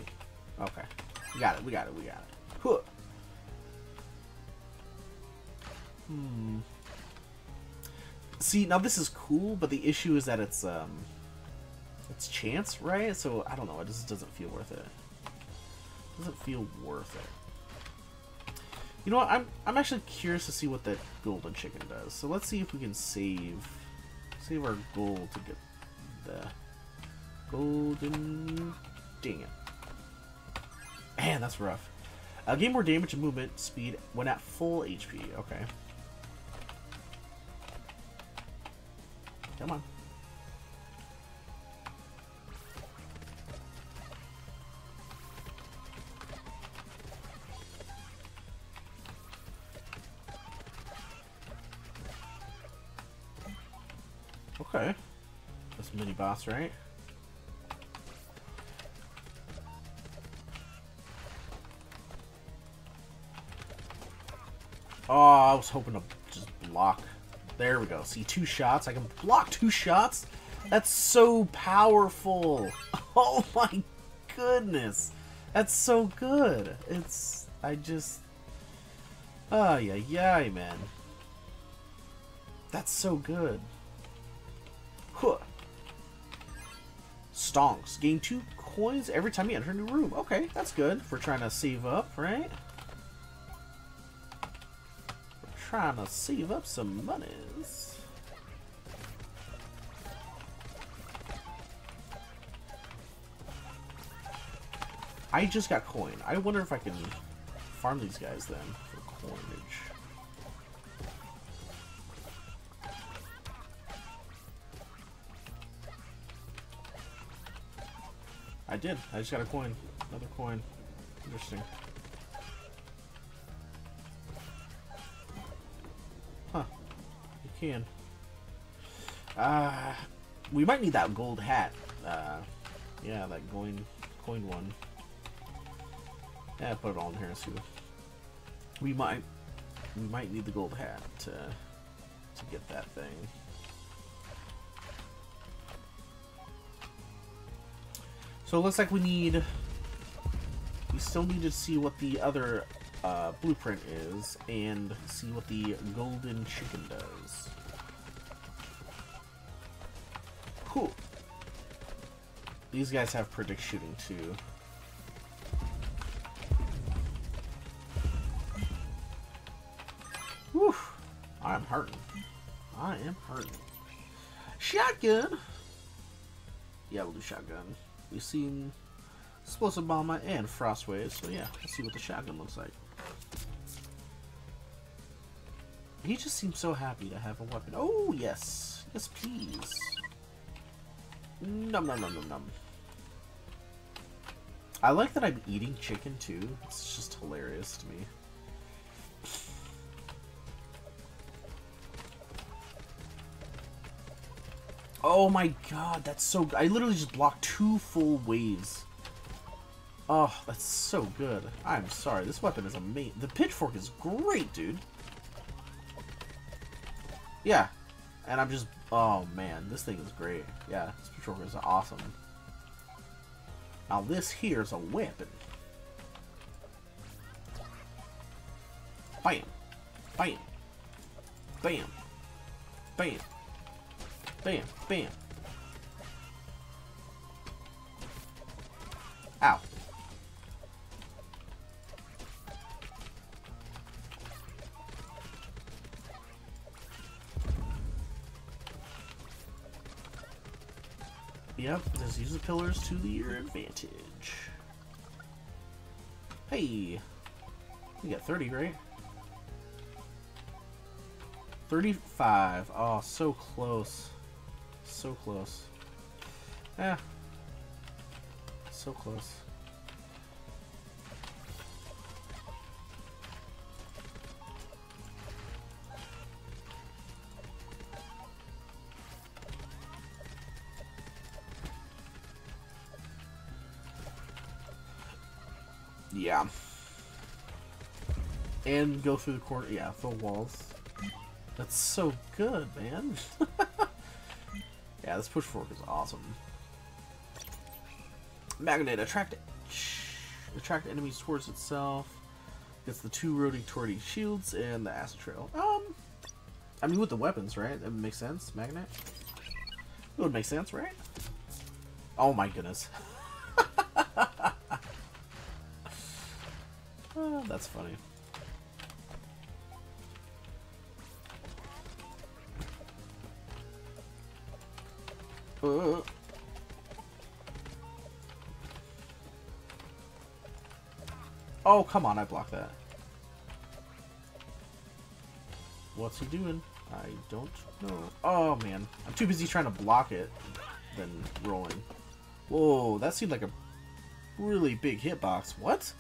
Okay. We got it, we got it, we got it. Huh. Hmm. See, now this is cool, but the issue is that it's chance, right? So I don't know, it just doesn't feel worth it. It doesn't feel worth it. You know what, I'm actually curious to see what that golden chicken does. So let's see if we can save our gold to get the golden... Dang it. Man, that's rough. Gain more damage and movement speed when at full HP. Okay. Come on. Okay, that's mini boss, right? Oh, I was hoping to just block. There we go. See, 2 shots. I can block 2 shots. That's so powerful. Oh my goodness, that's so good. It's I just. Oh yeah, yeah, man. That's so good. Huh. Stonks. Gain 2 coins every time you enter a new room. Okay, that's good. If we're trying to save up, right? We're trying to save up some monies. I just got coin. I wonder if I can farm these guys then for coinage. I did. I just got a coin. Another coin. Interesting. Huh. You can. We might need that gold hat. Yeah, that coin one. Yeah, put it all in here too. We might need the gold hat to get that thing. So it looks like we still need to see what the other blueprint is and see what the golden chicken does. Cool. These guys have predict shooting too. Whew. I'm hurting. I am hurting. Shotgun! Yeah, we'll do shotgun. We've seen explosive bomb and frost waves, so yeah, let's see what the shotgun looks like. He just seems so happy to have a weapon. Oh yes, yes please. Nom nom nom nom nom. I like that I'm eating chicken too. It's just hilarious to me. Oh my god, that's so good. I literally just blocked 2 full waves. Oh, that's so good. I'm sorry, this weapon is amazing. The pitchfork is great, dude. Yeah, and I'm just... Oh man, this thing is great. Yeah, this pitchfork is awesome. Now this here is a weapon. Bam. Bam. Bam. Bam. Bam, bam. Ow. Yep, just use the pillars to your advantage. Hey. We got 30, right? 35. Oh, so close. So close. Yeah. So close. Yeah. And go through the corner. Yeah, the walls. That's so good, man. Yeah, this push forward is awesome. Magnet, attract enemies towards itself. Gets the two rotating torty shields and the acid trail. I mean with the weapons, right? That would make sense. Magnet. It would make sense, right? Oh my goodness. Oh, that's funny. Oh, come on, I blocked that. What's he doing? I don't know. Oh, man. I'm too busy trying to block it than rolling. Whoa, that seemed like a really big hitbox. What?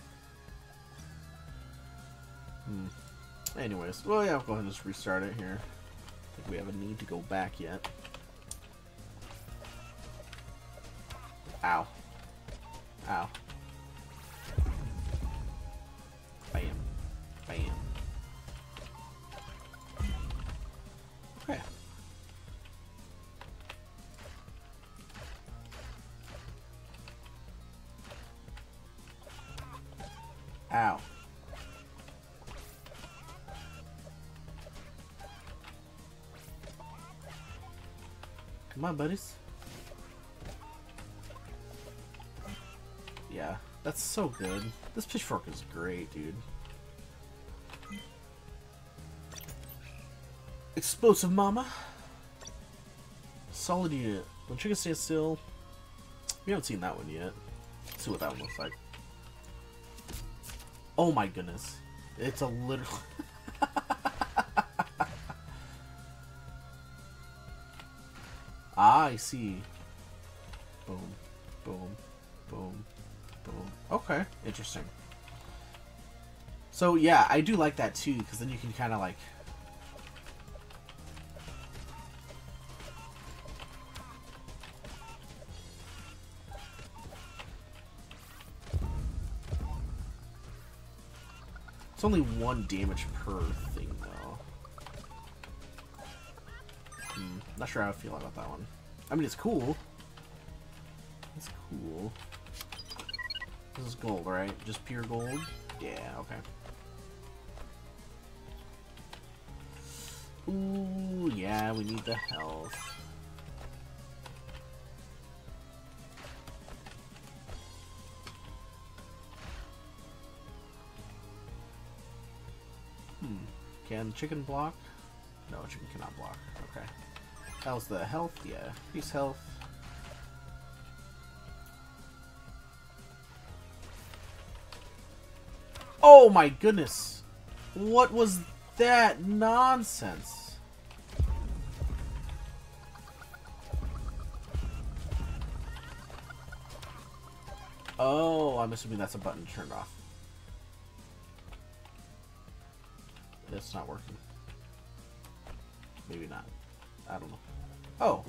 Anyways, well, yeah, I'll go ahead and just restart it here. I think we have a need to go back yet. Ow. Ow. Bam. Bam. Okay. Ow. Come on, buddies. Yeah, that's so good. This pitchfork is great, dude. Explosive mama. Solid unit. When chicken stays still. We haven't seen that one yet. Let's see what that one looks like. Oh my goodness. It's a literal... I see. Boom. Boom. Boom. Boom. Okay, interesting. So yeah, I do like that too, because then you can kind of like... It's only one damage per thing though. Not sure how I feel about that one. I mean, it's cool. It's cool. This is gold, right? Just pure gold? Yeah, okay. Ooh, yeah, we need the health. Can chicken block? No, chicken cannot block. Okay. How's the health? Yeah, peace health. Oh my goodness! What was that nonsense? Oh, I'm assuming that's a button turned off. It's not working. Maybe not. I don't know. Oh!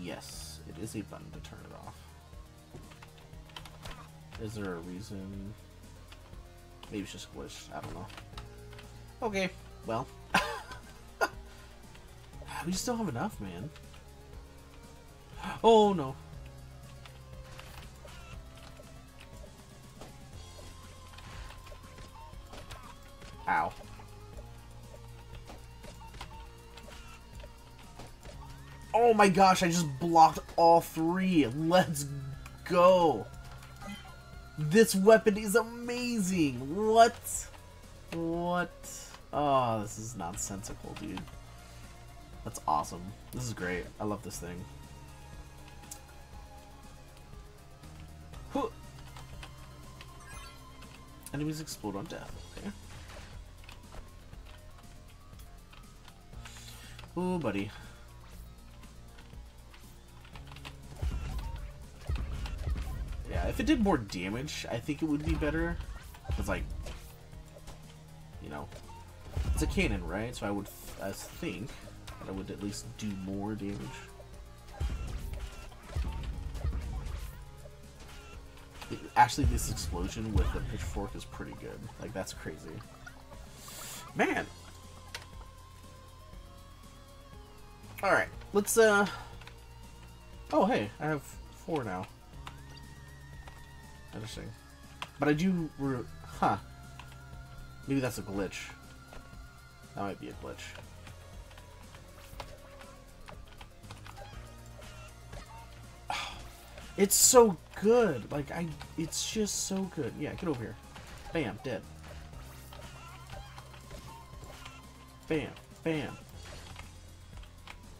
Yes, it is a button to turn it off. Is there a reason? Maybe it's just glitched. I don't know. Okay, well. We just don't have enough, man. Oh, no. Ow. Oh my gosh, I just blocked all three. Let's go. This weapon is amazing! What? What? Oh, this is nonsensical, dude. That's awesome. This is great. I love this thing. Huh. Enemies explode on death. Okay. Oh, buddy. Yeah, if it did more damage, I think it would be better. It's like, you know, it's a cannon, right? So I would, I think that I would at least do more damage. Actually, this explosion with the pitchfork is pretty good. Like, that's crazy. Man! Alright, let's, oh, hey, I have 4 now. Interesting. But I do... Huh. Maybe that's a glitch. That might be a glitch. It's so good. Like, it's just so good. Yeah, get over here. Bam, dead. Bam, bam.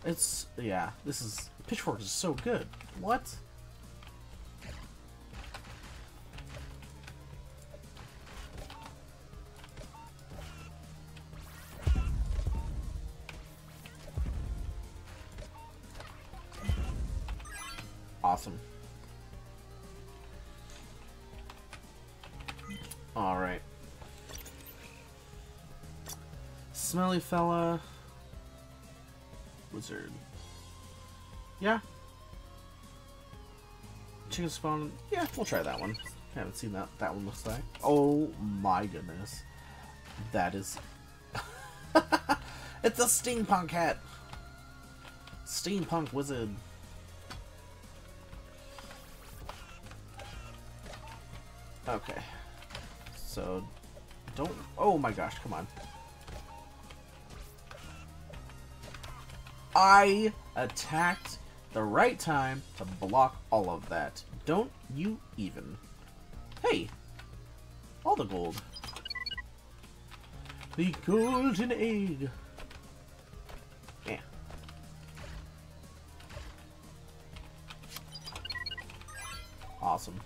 It's, yeah, this is, pitchfork is so good. What? Awesome. Alright. Smelly fella. Wizard. Yeah. Chicken spawn. Yeah, we'll try that one. I haven't seen that. That one looks like. Oh my goodness. That is... It's a steampunk hat. Steampunk wizard. Okay. So, don't... Oh my gosh, come on. I attacked the right time to block all of that. Don't you even. Hey! All the gold. The golden egg. Yeah. Awesome.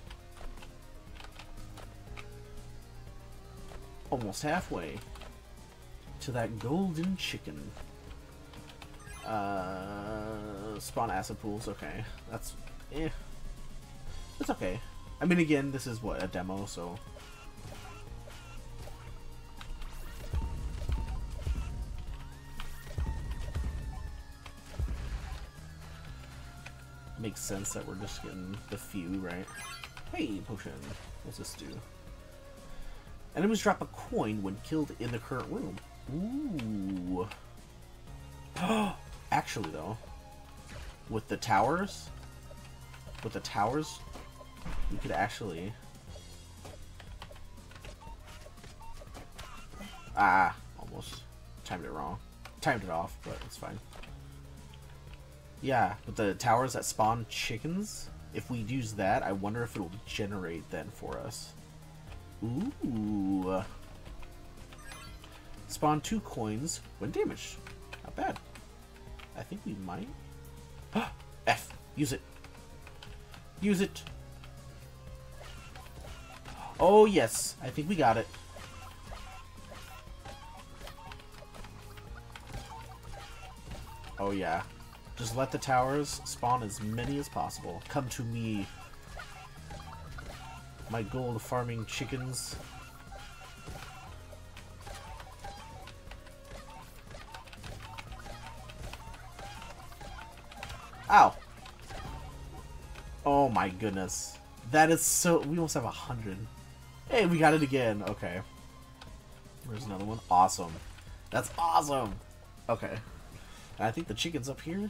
Almost halfway to that golden chicken. Spawn acid pools. Okay, that's eh. That's okay. I mean, again, this is what a demo, so. Makes sense that we're just getting the few, right? Hey, potion. What's this do? Enemies drop a coin when killed in the current room. Ooh. Actually, though, with the towers, we could actually... Ah, almost. Timed it wrong. Timed it off, but it's fine. Yeah, with the towers that spawn chickens, if we use that, I wonder if it'll generate then for us. Ooh. Spawn 2 coins when damaged. Not bad. I think we might. F. Use it. Use it. Oh, yes. I think we got it. Oh, yeah. Just let the towers spawn as many as possible. Come to me. My gold farming chickens. Ow. Oh my goodness. That is so... We almost have 100. Hey, we got it again. Okay. There's another one. Awesome. That's awesome. Okay. And I think the chicken's up here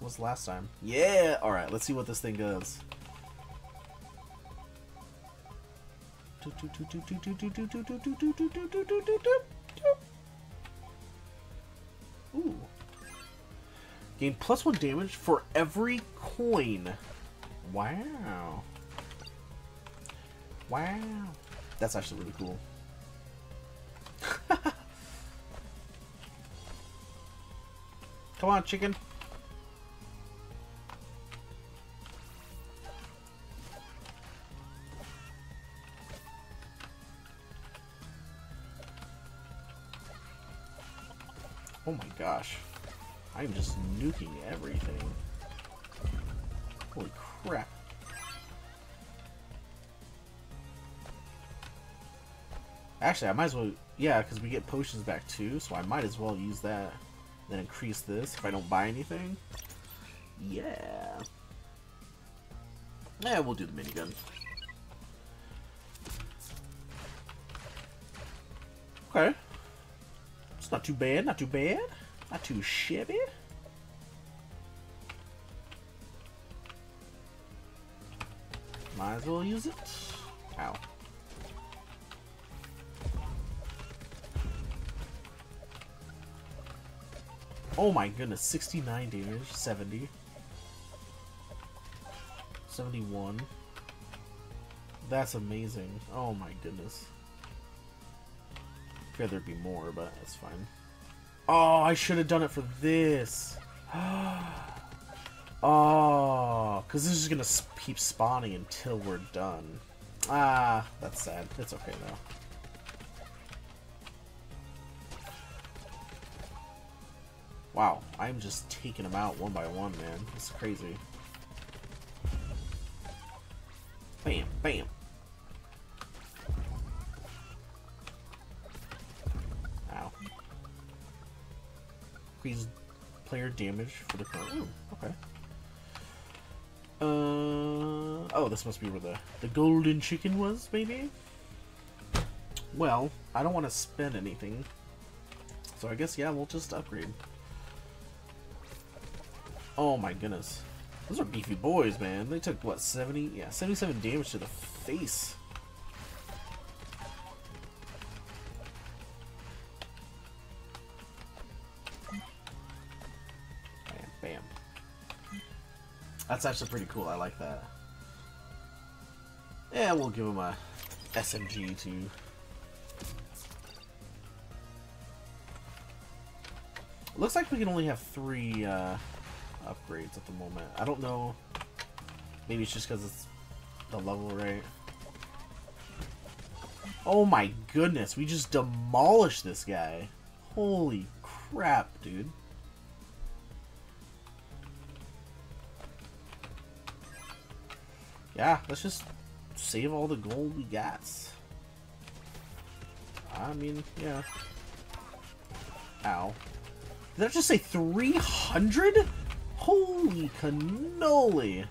was last time. Yeah. Alright, let's see what this thing does. Ooh. Gain +1 damage for every coin. Wow. Wow. That's actually really cool. Come on, chicken. Oh my gosh. I'm just nuking everything. Holy crap. Actually, I might as well... Yeah, because we get potions back too, so I might as well use that. Then increase this if I don't buy anything. Yeah. Yeah, we'll do the minigun. Okay. It's not too bad, not too bad. Not too shabby. Might as well use it. Ow. Oh my goodness, 69 damage, 70. 71. That's amazing. Oh my goodness. I figured there'd be more, but that's fine. Oh, I should have done it for this. Oh, because this is going to keep spawning until we're done. Ah, that's sad. It's okay though. Wow, I'm just taking them out one by one, man. It's crazy. Bam, bam. Ow. Increase player damage for the current. Ooh, okay. Oh, this must be where the golden chicken was, maybe? Well, I don't want to spend anything. So I guess, yeah, we'll just upgrade. Oh my goodness. Those are beefy boys, man. They took, what, 70? Yeah, 77 damage to the face. Bam, bam. That's actually pretty cool. I like that. Yeah, we'll give him a SMG too. Looks like we can only have 3, upgrades at the moment. I don't know. Maybe it's just because it's the level, right? Oh my goodness, we just demolished this guy. Holy crap, dude. Yeah, let's just save all the gold we got. I mean, yeah. Ow. Did that just say 300? Holy cannoli!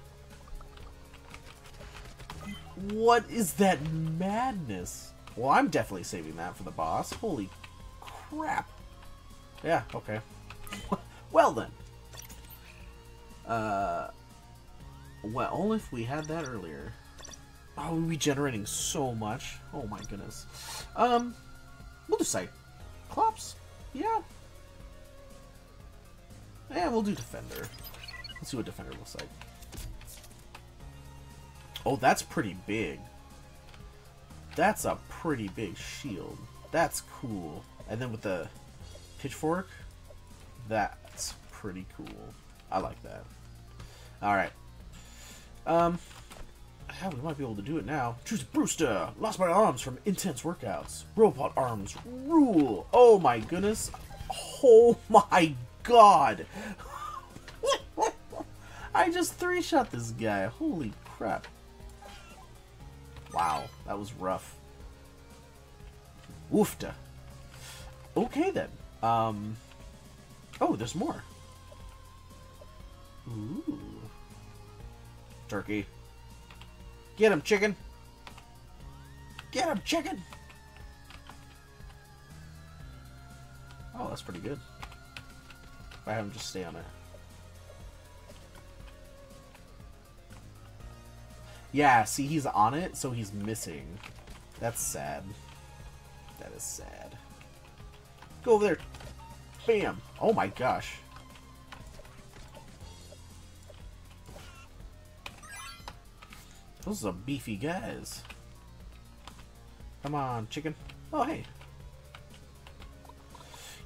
What is that madness? Well, I'm definitely saving that for the boss. Holy crap. Yeah, okay. Well then. Well, only if we had that earlier. Oh, we're regenerating so much. Oh my goodness. We'll do Cyclops. Yeah. Yeah, we'll do Defender. Let's see what Defender looks like. Oh, that's pretty big. That's a pretty big shield. That's cool. And then with the pitchfork, that's pretty cool. I like that. Alright. Hell, we might be able to do it now. Choose Brewster! Lost my arms from intense workouts. Robot arms rule! Oh my goodness. Oh my god! I just 3-shot this guy. Holy crap. Wow, that was rough. Woofta. Okay then. Oh, there's more. Ooh. Turkey. Get him, chicken! Get him, chicken! Oh, that's pretty good. If I have him just stay on it. Yeah, see, he's on it, so he's missing. That's sad. That is sad. Go over there. Bam! Oh my gosh. Those are beefy guys. Come on, chicken. Oh, hey.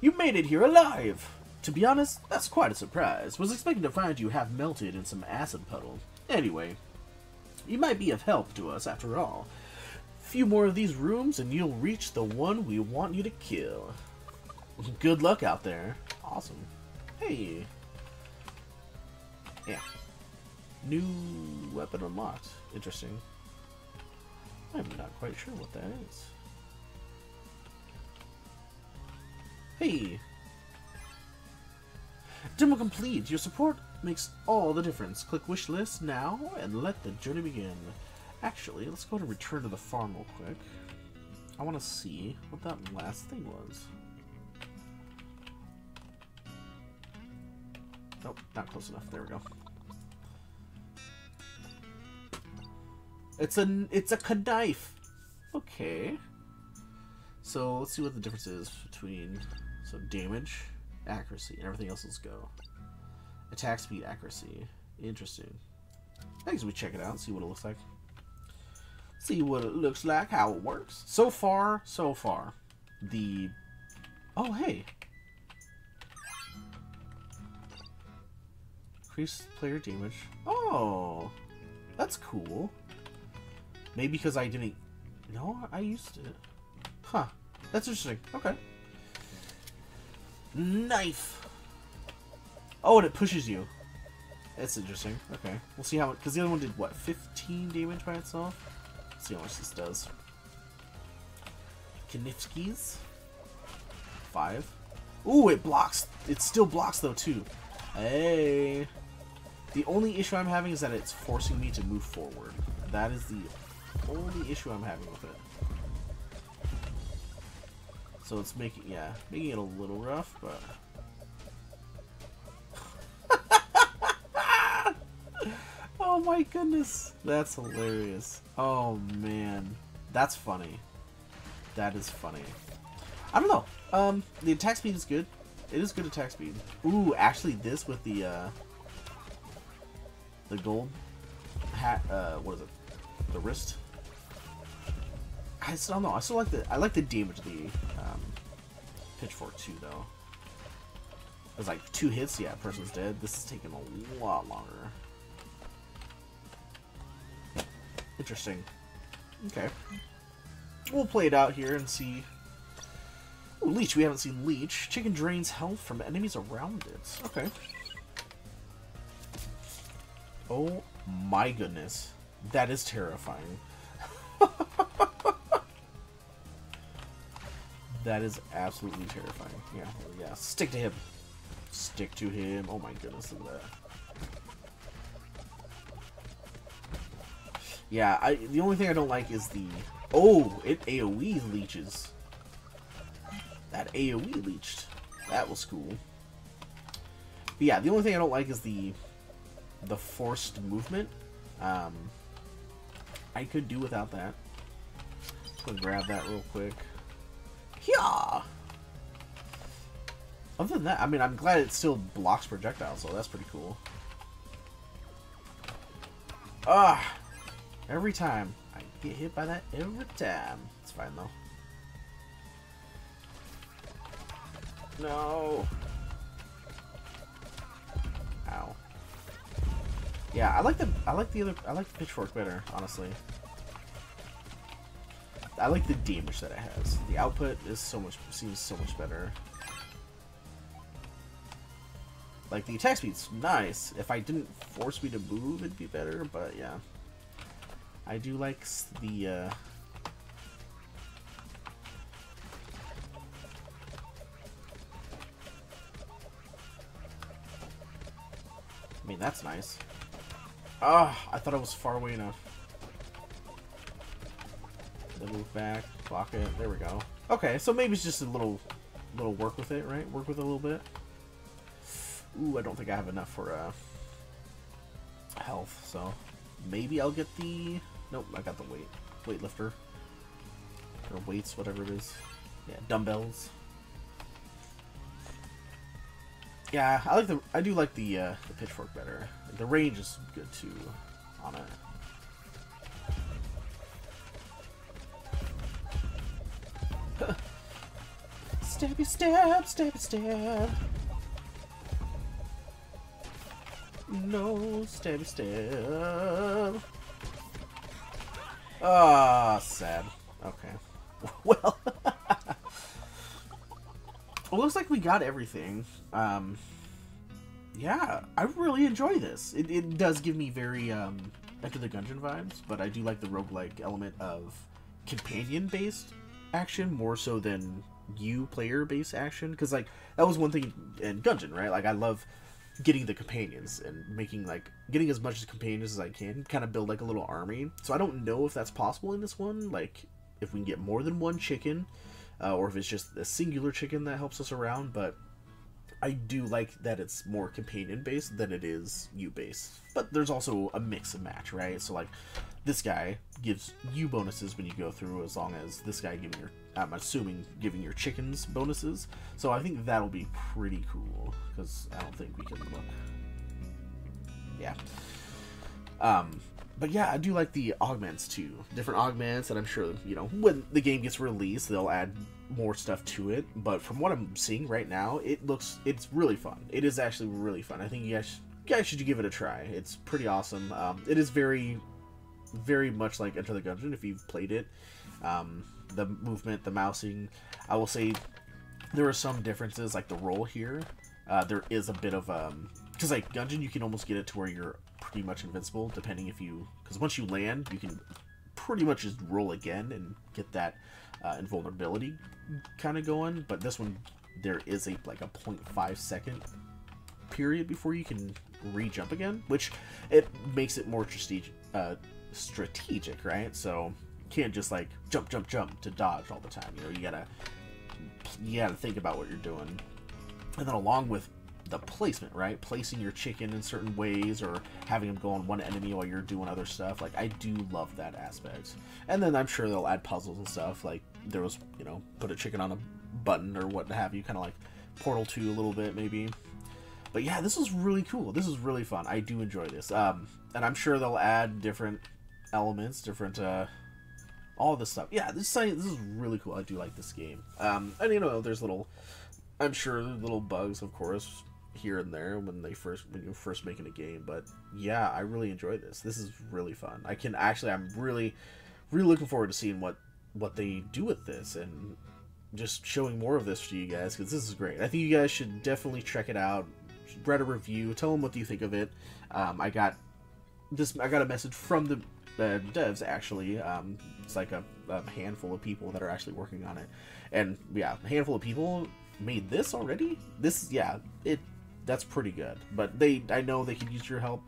You made it here alive! To be honest, that's quite a surprise. Was expecting to find you half melted in some acid puddle. Anyway, you might be of help to us, after all. A few more of these rooms, and you'll reach the one we want you to kill. Good luck out there. Awesome. Hey. Yeah. New weapon unlocked. Interesting. I'm not quite sure what that is. Hey. Demo complete. Your support makes all the difference. Click wish list now and let the journey begin. Actually, let's go to return to the farm real quick. I want to see what that last thing was. Nope, not close enough. There we go. It's a knife. Okay. So let's see what the difference is between damage, accuracy, and everything else. Let's go. Attack speed, accuracy. Interesting. I guess we check it out and see what it looks like. See what it looks like, how it works. So far. Oh, hey. Increase player damage. Oh, that's cool. Maybe because I didn't... No, I used it. Huh. That's interesting. Okay. Knife. Oh, and it pushes you. That's interesting. Okay. We'll see how it... Because the other one did, what, 15 damage by itself? Let's see how much this does. Knifskis. 5. Ooh, it blocks. It still blocks, though, too. Hey. The only issue I'm having is that it's forcing me to move forward. That is the... only issue I'm having with it. So it's making, yeah, making it a little rough, but... Oh my goodness! That's hilarious. Oh man. That's funny. That is funny. I don't know. The attack speed is good. It is good attack speed. Ooh, actually this with the gold hat, what is it? The wrist. I still don't know. I still like the damage of the pitchfork too, though. It was like 2 hits, yeah, person's dead. This is taking a lot longer. Interesting. Okay, we'll play it out here and see. Ooh, leech. We haven't seen leech. Chicken drains health from enemies around it. Okay. Oh my goodness. That is terrifying. That is absolutely terrifying. Yeah, yeah. Stick to him. Stick to him. Oh my goodness, look at that. Yeah, the only thing I don't like is the... Oh, it AoE leeches. That AoE leeched. That was cool. But yeah, the only thing I don't like is the forced movement. I could do without that. Just gonna grab that real quick. Yeah. Other than that, I mean, I'm glad it still blocks projectiles, so that's pretty cool. Ah, every time I get hit by that, every time. It's fine though. No. Ow. Yeah, I like the pitchfork better, honestly. I like the damage that it has. The output is seems so much better. Like the attack speed's nice. If I didn't force me to move, it'd be better. But yeah, I do like the. I mean, that's nice. Ah, oh, I thought I was far away enough. Then move back, block it. There we go. Okay, so maybe it's just a little work with it, right? Work with it a little bit. Ooh, I don't think I have enough for health, so maybe I'll get the. Nope, I got the weightlifter or weights, whatever it is. Yeah, dumbbells. Yeah, I do like the pitchfork better. The range is good too on it. Stabby stab, stabby stab. No, stabby stab. Ah, sad. Okay. Well. It looks like we got everything. Yeah, I really enjoy this. It does give me very Enter the Gungeon vibes, but I do like the roguelike element of companion-based action more so than you player-based action, because like that was one thing in Gungeon, right? Like I love getting the companions and making like getting as much as companions as I can, kind of build like a little army. So I don't know if that's possible in this one, like if we can get more than one chicken, or if it's just a singular chicken that helps us around, but I do like that it's more companion-based than it is you-based. But there's also a mix and match, right? So, like, this guy gives you bonuses when you go through, as long as this guy giving your, I'm assuming, giving your chickens bonuses. So I think that'll be pretty cool, because I don't think we can look. Yeah. But yeah, I do like the augments too. Different augments that I'm sure, you know, when the game gets released, they'll add more stuff to it. But from what I'm seeing right now, it's really fun. It is actually really fun. I think you guys should give it a try. It's pretty awesome. It is very, very much like Enter the Gungeon if you've played it. The movement, the mousing. I will say there are some differences, like the roll here. There is a bit of, because like Gungeon, you can almost get it to where you're pretty much invincible, depending if you, because once you land, you can pretty much just roll again and get that invulnerability kind of going. But this one, there is a like a 0.5 second period before you can re-jump again, which it makes it more strategic, right? So you can't just like jump to dodge all the time. You know, you gotta think about what you're doing, and then along with the placement, right? Placing your chicken in certain ways, or having them go on one enemy while you're doing other stuff. Like, I do love that aspect. And then I'm sure they'll add puzzles and stuff. Like, there was, you know, put a chicken on a button or what have you. Kind of like Portal 2 a little bit, maybe. But yeah, this is really cool. This is really fun. I do enjoy this. And I'm sure they'll add different elements, different, all this stuff. Yeah, this is really cool. I do like this game. And, you know, there's little, I'm sure little bugs, of course, here and there when you're first making a game. But yeah, I really enjoy this. This is really fun. I'm really looking forward to seeing what they do with this, and just showing more of this to you guys, because this is great. I think you guys should definitely check it out. Write a review, tell them what you think of it. I got a message from the devs, actually. It's like a handful of people that are actually working on it, and yeah, a handful of people made this already. Yeah, that's pretty good, but I know they could use your help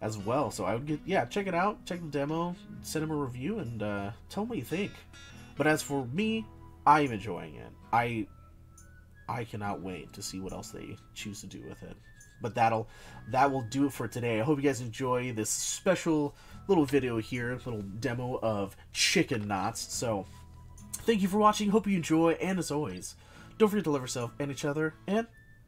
as well. So I would check it out, check the demo, send them a review, and tell them what you think. But as for me, I'm enjoying it. I cannot wait to see what else they choose to do with it. But that will do it for today. I hope you guys enjoy this special little video here, little demo of Chickenauts. So thank you for watching, hope you enjoy, and as always, don't forget to love yourself and each other, and